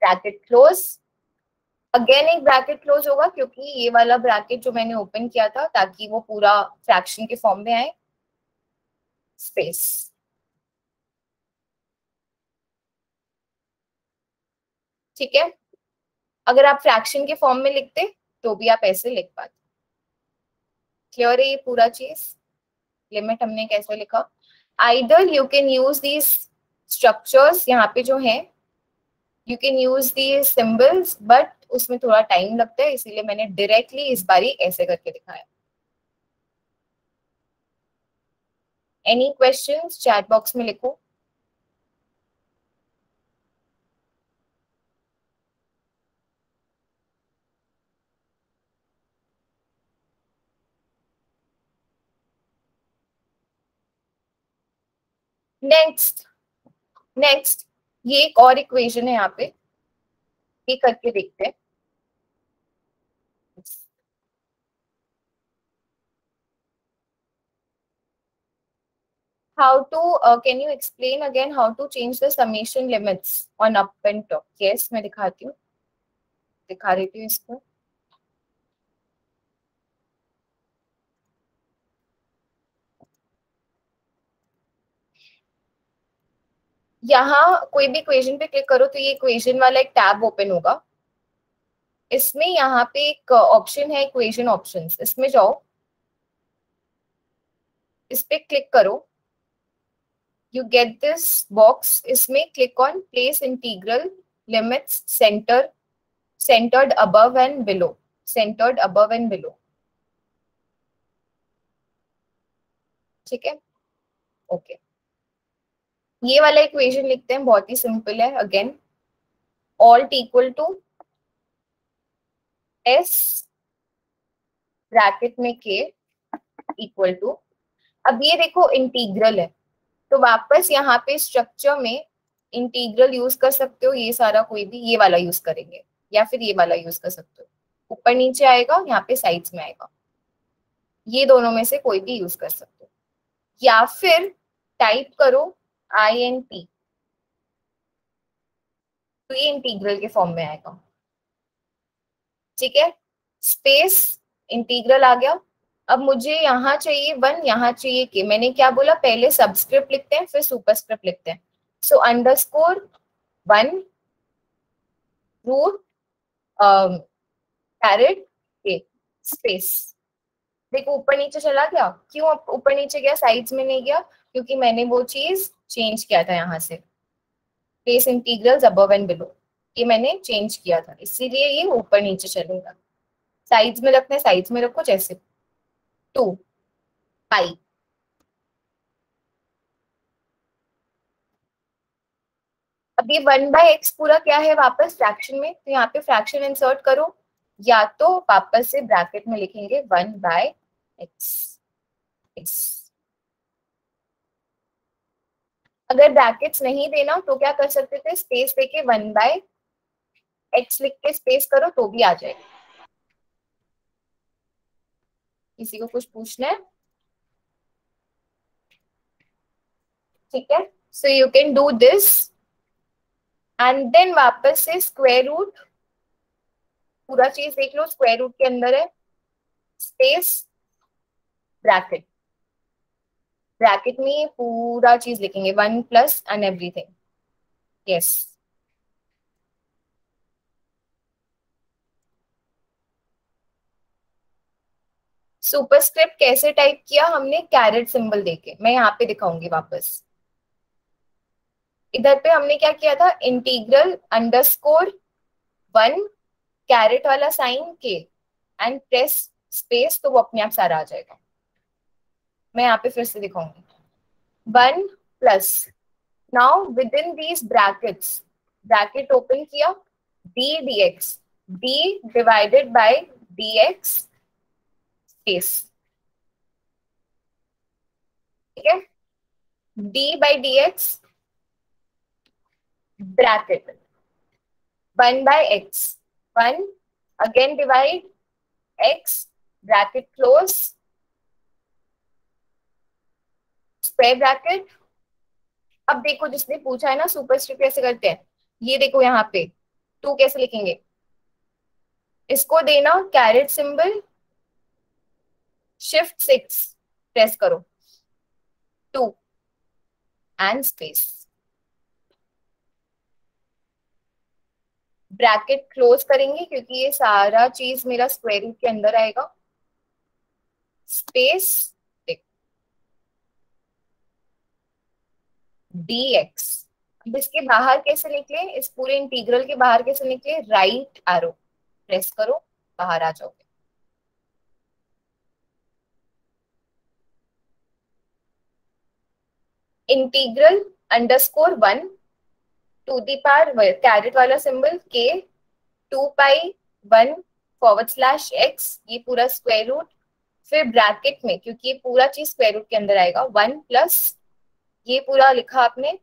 bracket close. Again एक ब्रैकेट क्लोज होगा, क्योंकि ये वाला ब्रैकेट जो मैंने ओपन किया था ताकि वो पूरा फ्रैक्शन के फॉर्म में आए, स्पेस। ठीक है, अगर आप फ्रैक्शन के फॉर्म में लिखते तो भी आप ऐसे लिख पाते। क्लियर है ये पूरा चीज? लिमिट हमने कैसे लिखा, either you can use these structures, यहाँ पे जो है you can use these symbols, but उसमें थोड़ा टाइम लगता है, इसीलिए मैंने डायरेक्टली इस बारी ऐसे करके दिखाया। एनी क्वेश्चंस चैट बॉक्स में लिखो। नेक्स्ट नेक्स्ट ये एक और इक्वेशन है यहाँ पे, ये करके देखते हैं। How to uh, can you explain again how to change the summation limits on up and top? Yes, मैं दिखाती हूँ, दिखा देती हूँ इसको। यहाँ कोई भी इक्वेशन पे क्लिक करो तो ये इक्वेशन वाला एक टैब ओपन होगा। इसमें यहाँ पे एक ऑप्शन है इक्वेशन ऑप्शंस, इसमें जाओ, इस पे क्लिक करो। You get this box. इसमें click on place integral limits center, centered above and below, centered above and below. ठीक है, okay. ये वाला equation लिखते हैं, बहुत ही simple है। Again, alt equal to s bracket में k equal to, अब ये देखो integral है तो वापस यहाँ पे स्ट्रक्चर में इंटीग्रल यूज कर सकते हो, ये सारा कोई भी ये वाला यूज करेंगे या फिर ये वाला यूज कर सकते हो। ऊपर नीचे आएगा, यहाँ पे साइड्स में आएगा, ये दोनों में से कोई भी यूज कर सकते हो। या फिर टाइप करो आई एन पी तो ये इंटीग्रल के फॉर्म में आएगा। ठीक है, स्पेस इंटीग्रल आ गया। अब मुझे यहाँ चाहिए वन, यहाँ चाहिए के, मैंने क्या बोला, पहले सबस्क्रिप्ट लिखते हैं फिर सुपरस्क्रिप्ट लिखते हैं। So underscore one root caret के स्पेस, देखो ऊपर नीचे चला गया। क्यों ऊपर नीचे गया, साइड्स में नहीं गया, क्योंकि मैंने वो चीज चेंज किया था यहाँ से, place integrals above and below, ये मैंने चेंज किया था, इसीलिए ये ऊपर नीचे चलेगा। साइड्स में रखना है, साइड्स में रखो जैसे टू पाई। अब ये वन बाय एक्स पूरा क्या है वापस फ्रैक्शन में, तो यहाँ पे फ्रैक्शन इंसर्ट करो या तो वापस से ब्रैकेट में लिखेंगे वन बाय एक्स। अगर ब्रैकेट्स नहीं देना तो क्या कर सकते थे, स्पेस देके वन बाय एक्स लिख के स्पेस करो तो भी आ जाएगा। किसी को कुछ पूछना है? ठीक है, so you can do this and then वापस से स्क्वायर रूट, पूरा चीज देख लो, स्क्वायर रूट के अंदर है स्पेस ब्रैकेट, ब्रैकेट में पूरा चीज लिखेंगे one plus and everything. Yes, superscript कैसे टाइप किया हमने, कैरेट सिंबल देके, मैं यहाँ पे दिखाऊंगी वापस। इधर पे हमने क्या किया था, इंटीग्रल अंडरस्कोर वन कैरेट वाला साइन के एंड प्रेस स्पेस तो वो अपने आप सारा आ जाएगा। मैं यहाँ पे फिर से दिखाऊंगी, one plus, now within these brackets, bracket open किया, D D X, D divided by D X space, ठीक है, d by D X bracket one by X, one again divide x bracket close square bracket. अब देखो जिसने पूछा है ना superscript कैसे करते हैं, ये देखो यहाँ पे टू कैसे लिखेंगे, इसको देना caret symbol, shift six press करो, two and space, bracket close करेंगे क्योंकि ये सारा चीज मेरा स्क्वायर रूट के अंदर आएगा, स्पेस डी एक्स। अब इसके बाहर कैसे निकले, इस पूरे इंटीग्रल के बाहर कैसे निकले, राइट एरो प्रेस करो, बाहर आ जाओगे। Integral underscore one to the power caret वाला सिंबल के two pi one forward slash X ये पूरा स्क्वायर रूट फिर ब्रैकेट में क्योंकि ये पूरा चीज स्क्वायर रूट के अंदर आएगा वन प्लस ये पूरा लिखा आपने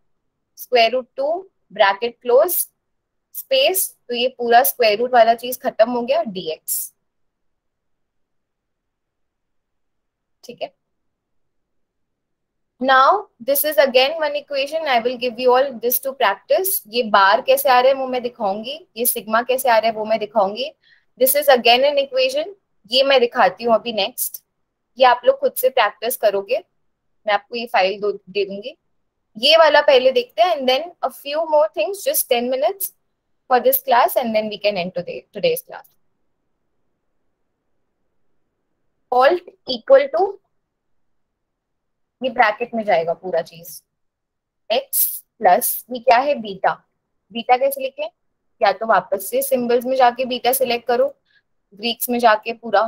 square root two bracket close space तो ये पूरा स्क्वायर रूट वाला चीज खत्म हो गया डीएक्स। ठीक है, now this is again one equation, I will give you all this to practice. ये बार कैसे आ रहे हैं वो मैं दिखाऊंगी, ये सिग्मा कैसे आ रहे हैं वो मैं दिखाऊंगी। This is again an equation, ये मैं दिखाती हूँ अभी नेक्स्ट, ये आप लोग खुद से प्रैक्टिस करोगे, मैं आपको ये फाइल दो दे दूंगी। ये वाला पहले देखते हैं and then a few more things, just ten minutes for this class and then we can end today's class. Alt equal to ये ब्रैकेट में जाएगा पूरा चीज x प्लस ये क्या है बीटा, बीटा कैसे लिखें या तो वापस से सिंबल्स में जाके बीटा सिलेक्ट करो, ग्रीक्स में जाके पूरा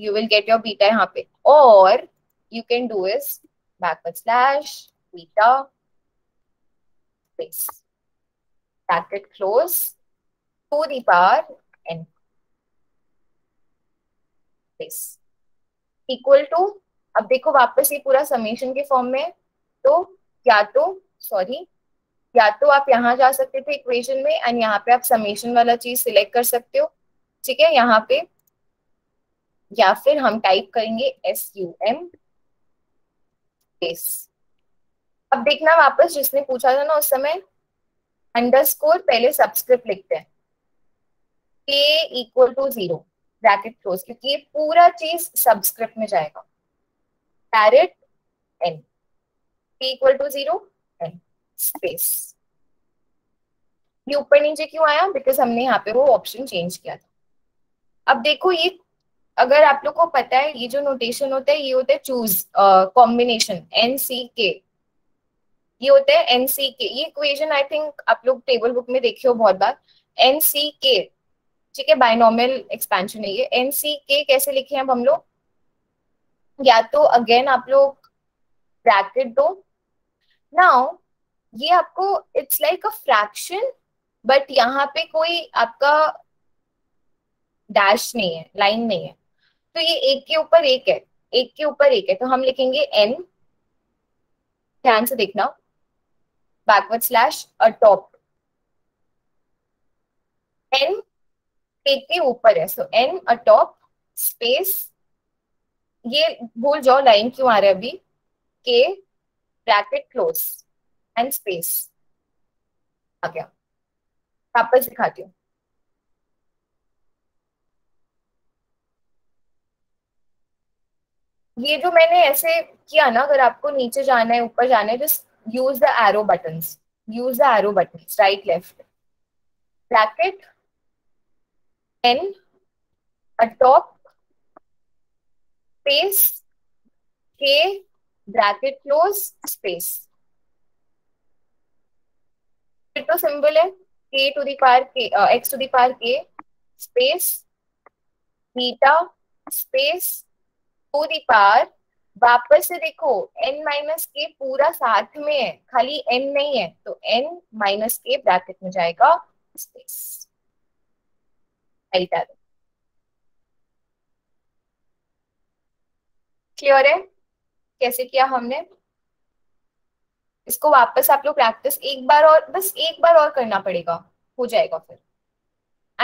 you will get your beta यहाँ पे, और you can do is backward slash beta space bracket close to the power N space equal to. अब देखो वापस ये पूरा समेशन के फॉर्म में, तो या तो सॉरी या तो आप यहाँ जा सकते थे इक्वेशन में एंड यहाँ पे आप समेशन वाला चीज सिलेक्ट कर सकते हो, ठीक है यहाँ पे, या फिर हम टाइप करेंगे एस यू एम एस। अब देखना वापस जिसने पूछा था ना उस समय, अंडरस्कोर पहले सबस्क्रिप्ट लिखते हैं K equal to zero bracket close क्योंकि ये पूरा चीज सबस्क्रिप्ट में जाएगा caret N equal to zero N space. ये ऊपर नीचे क्यों आया, बिकॉज हमने यहाँ पे वो ऑप्शन चेंज किया था। अब देखो ये अगर आप लोग को पता है ये जो नोटेशन होता है ये होता है चूज कॉम्बिनेशन एन सी के, ये होता है एन सी के। ये इक्वेशन आई थिंक आप लोग टेबल बुक में देखे हो बहुत बार, एन सी के, ठीक है बाइनोमियल एक्सपेंशन है ये। एन सी के कैसे लिखे हैं अब हम लोग, या तो अगेन आप लोग ब्रैकेट दो, नाउ ये आपको it's like a fraction but यहाँ पे कोई आपका डैश नहीं है, लाइन नहीं है, तो ये एक के ऊपर एक है, एक के ऊपर एक है, तो हम लिखेंगे एन, ध्यान से देखना, बैकवर्ड स्लैश अटॉप, एन एक के ऊपर है सो एन अटॉप स्पेस, ये भूल जाओ लाइन क्यों आ रहा है अभी, के ब्रैकेट क्लोज एंड स्पेस आ गया। वापस दिखाती हूँ, ये जो मैंने ऐसे किया ना, अगर आपको नीचे जाना है ऊपर जाना है just use the arrow buttons, use the arrow buttons right left, bracket N atop space के ब्रैकेट क्लोज स्पेस, तो सिंबल है K to the power K X to the power K space beta space to the power, वापस से देखो N minus के पूरा साथ में है, खाली एन नहीं है, तो एन माइनस के ब्रैकेट में जाएगा स्पेस राइट आर। क्लियर है कैसे किया हमने इसको, वापस आप लोग प्रैक्टिस एक बार और, बस एक बार और करना पड़ेगा, हो जाएगा फिर।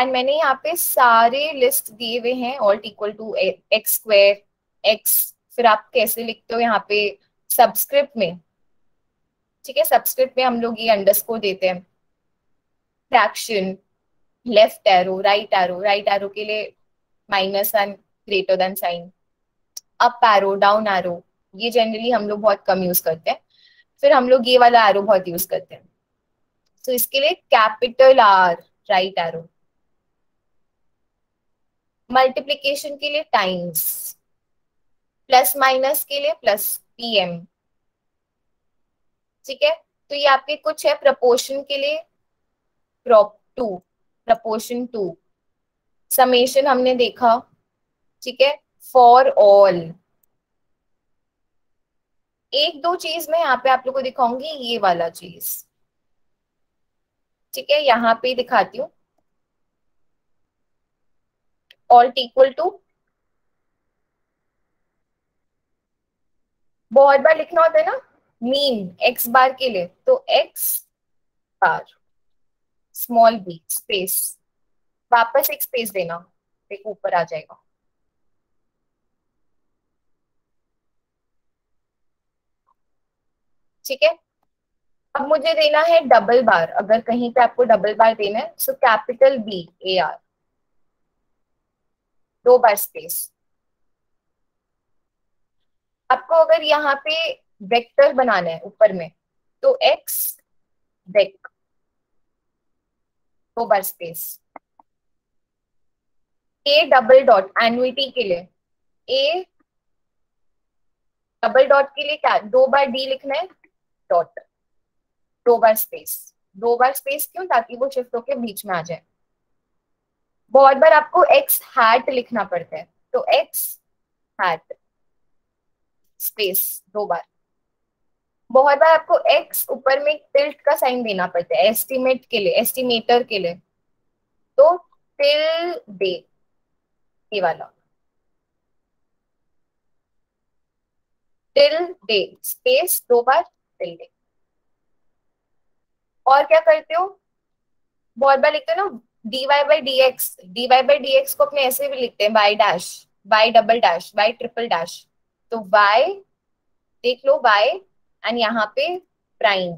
एंड मैंने यहाँ पे सारे लिस्ट दिए हुए हैं, alt equal to x square x, फिर आप कैसे लिखते हो यहाँ पे सबस्क्रिप्ट में, ठीक है सबस्क्रिप्ट में हम लोग ये अंडरस्कोर देते हैं, fraction left arrow right arrow, right arrow के लिए minus and greater than sign, up arrow down arrow, ये जनरली हम लोग बहुत कम यूज करते हैं, फिर हम लोग ये वाला एरो बहुत यूज करते हैं, तो so, इसके लिए capital R right arrow, multiplication के लिए टाइम्स, प्लस माइनस के लिए प्लस पीएम, ठीक है। तो ये आपके कुछ है, प्रपोर्शन के लिए prop to proportion to, summation हमने देखा, ठीक है, फॉर ऑल एक दो चीज मैं यहाँ पे आप लोगों को दिखाऊंगी, ये वाला चीज, ठीक है, यहाँ पे दिखाती हूँ। ऑल्ट इक्वल टू, बहुत बार लिखना होता है ना मीन एक्स बार के लिए, तो x bar small B space, वापस एक स्पेस देना, देखो ऊपर आ जाएगा। ठीक है, अब मुझे देना है डबल बार, अगर कहीं पे आपको डबल बार देना है, so capital B A R, दो बार स्पेस। आपको अगर यहाँ पे वेक्टर बनाना है ऊपर में, तो एक्स वेक, दो बार स्पेस। ए डबल डॉट एन्युटी के लिए, ए डबल डॉट के लिए क्या, दो बार डी लिखना है डॉट, दो बार स्पेस। दो बार स्पेस क्यों, ताकि वो शिफ्ट होके बीच में आ जाए। बहुत बार आपको एक्स हैट लिखना पड़ता है, तो एक्स हैट स्पेस दो बार। बहुत बार आपको एक्स ऊपर में टिल्ट का साइन देना पड़ता है एस्टिमेट के लिए, एस्टिमेटर के लिए, तो टिल डे, ये वाला टिल डे स्पेस दो बार टिल डे। और क्या करते हो, बहुत बार लिखते हो ना dy by dx, dy by dx को अपने ऐसे भी लिखते हैं y dash, y double dash, y triple dash, तो y देख लो y एंड यहाँ पे प्राइम,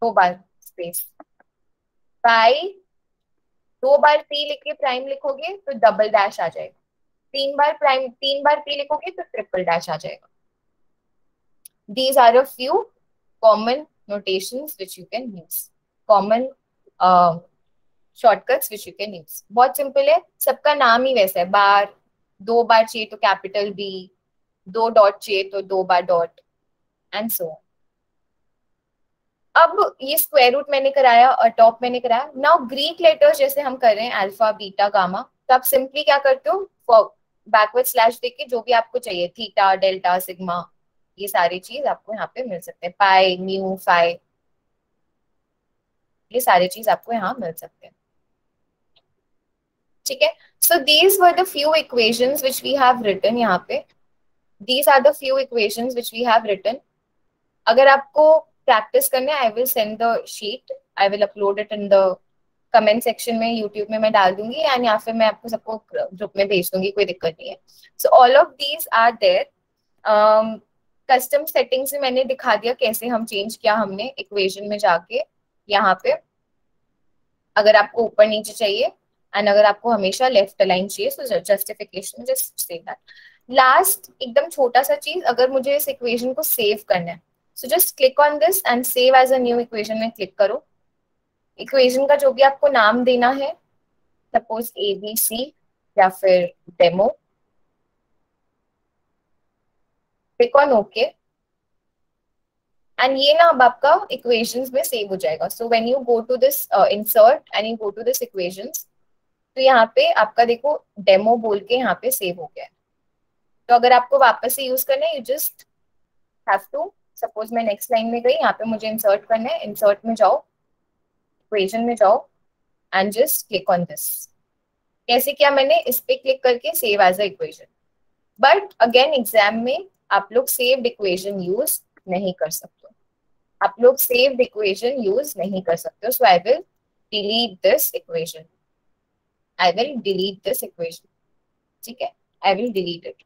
दो बार स्पेस। y दो बार p लिख के प्राइम लिखोगे तो डबल डैश आ जाएगा, तीन बार प्राइम, तीन बार p लिखोगे तो ट्रिपल डैश आ जाएगा। These are a few common notations which you can use, common shortcuts which you can use. बहुत सिंपल है, सबका नाम ही वैसा है, बार, दो बार चाहिए तो कैपिटल बी, दो डॉट चाहिए तो दो बार डॉट, एंड सो। अब ये स्क्वायर रूट मैंने कराया और टॉप मैंने कराया। नाउ ग्रीक लेटर्स जैसे हम कर रहे हैं अल्फा बीटा गामा, तो आप सिंपली क्या करते हो, बैकवर्ड स्लैश देके जो भी आपको चाहिए, थीटा डेल्टा सिग्मा, ये सारी चीज आपको यहाँ पे मिल सकते हैं, पाई म्यू फाई, ये सारी चीज आपको यहाँ मिल सकते हैं। ठीक है, so these were the few equations which we have written यहाँ पे, these are the few equations which we have written. अगर आपको प्रैक्टिस करना है, I will send the sheet, I will upload it in the comment section में, YouTube में मैं डाल दूंगी, एंड या फिर मैं आपको सबको ग्रुप में भेज दूंगी, कोई दिक्कत नहीं है। So all of these are there. Custom settings में मैंने दिखा दिया कैसे हम चेंज किया हमने इक्वेशन में जाके, यहाँ पे अगर आपको ऊपर नीचे चाहिए, एंड अगर आपको हमेशा लेफ्ट अलाइन चाहिए, सो जस्टिफिकेशन जस्ट से दैट। लास्ट एकदम छोटा सा चीज, अगर मुझे इस इक्वेशन को सेव करना है, so just click on this and save as a new equation में क्लिक करो। इक्वेशन का जो भी आपको नाम देना है, सपोज ए बी सी या फिर demo, click on okay, and ये ना अब आपका इक्वेशंस में सेव हो जाएगा। So when you go to this insert and you go to this equations, तो यहाँ पे आपका देखो डेमो बोल के यहाँ पे सेव हो गया है। तो अगर आपको वापस से यूज करना है, you just have to, suppose मैं नेक्स्ट लाइन में गई, यहाँ पे मुझे इंसर्ट करना है, इंसर्ट में जाओ, इक्वेशन में जाओ and just click on this. कैसे किया मैंने, इस पे क्लिक करके save as a equation. But again exam में आप लोग सेव्ड इक्वेशन यूज नहीं कर सकते, आप लोग सेव्ड इक्वेशन यूज नहीं कर सकते। So I will delete this equation, I will delete this equation, ठीक है, आई विल डिलीट इट।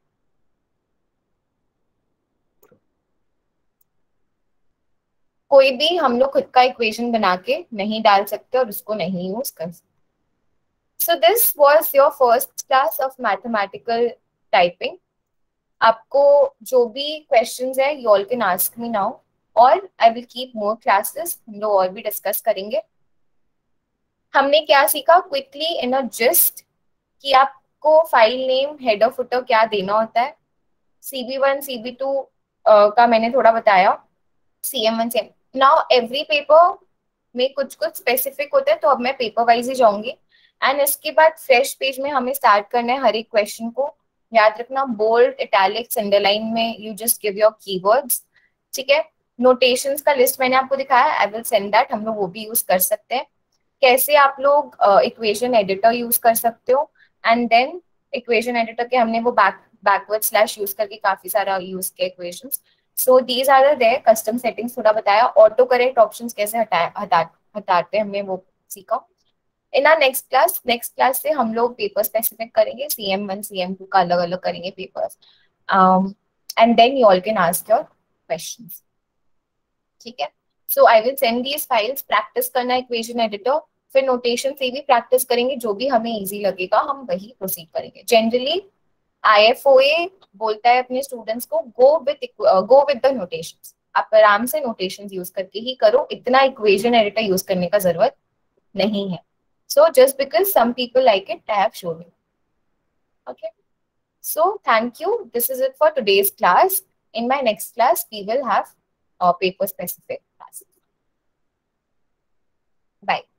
कोई भी हम लोग खुद का इक्वेशन बना के नहीं डाल सकते और उसको नहीं यूज कर सकते। So this was your first class of mathematical typing. आपको जो भी क्वेश्चंस है, you all can ask me now, और I will keep more classes, हम लोग और भी डिस्कस करेंगे। हमने क्या सीखा क्विकली इन अ जिस्ट, कि आपको फाइल नेम, हेडर फुटर क्या देना होता है, C B one, C B two uh, का मैंने थोड़ा बताया, C M one, C M। Now every paper में कुछ कुछ स्पेसिफिक होता है, तो अब मैं पेपर वाइज ही जाऊंगी, एंड इसके बाद फ्रेश पेज में हमें स्टार्ट करना है हर एक क्वेश्चन को। याद रखना, बोल्ड, इटैलिक्स, अंडरलाइन में you just give your keywords, ठीक है। नोटेशंस का लिस्ट मैंने आपको दिखाया, आई विल सेंड दैट, हम लोग वो भी यूज कर सकते हैं। कैसे आप लोग इक्वेशन एडिटर यूज कर सकते हो, एंड देन इक्वेशन एडिटर के हमने वो बैक बैकवर्ड स्लैश यूज करके काफी सारा यूज किया equations. So these are the there. Custom settings थोड़ा बताया, ऑटो करेक्ट ऑप्शंस कैसे हटाया हटा हटाते हमने वो सीखा। In our next class next class से हम लोग पेपर स्पेसिफिक करेंगे, C M one C M two का अलग अलग करेंगे papers, and then you all can ask your questions, ठीक है। So I will send these files, practice करना इक्वेशन एडिटर, फिर नोटेशन से भी प्रैक्टिस करेंगे, जो भी हमें इजी लगेगा हम वही प्रोसीड करेंगे। जनरली आई एफ ओ ए बोलता है अपने स्टूडेंट्स को go with go with the notations, आप आराम से नोटेशंस यूज करके ही करो, इतना इक्वेशन एडिटर यूज करने का जरूरत नहीं है। So just because some people like it, I have shown you. Okay. So thank you. This is it for today's class. In my next class, we will have a paper-specific class. Bye.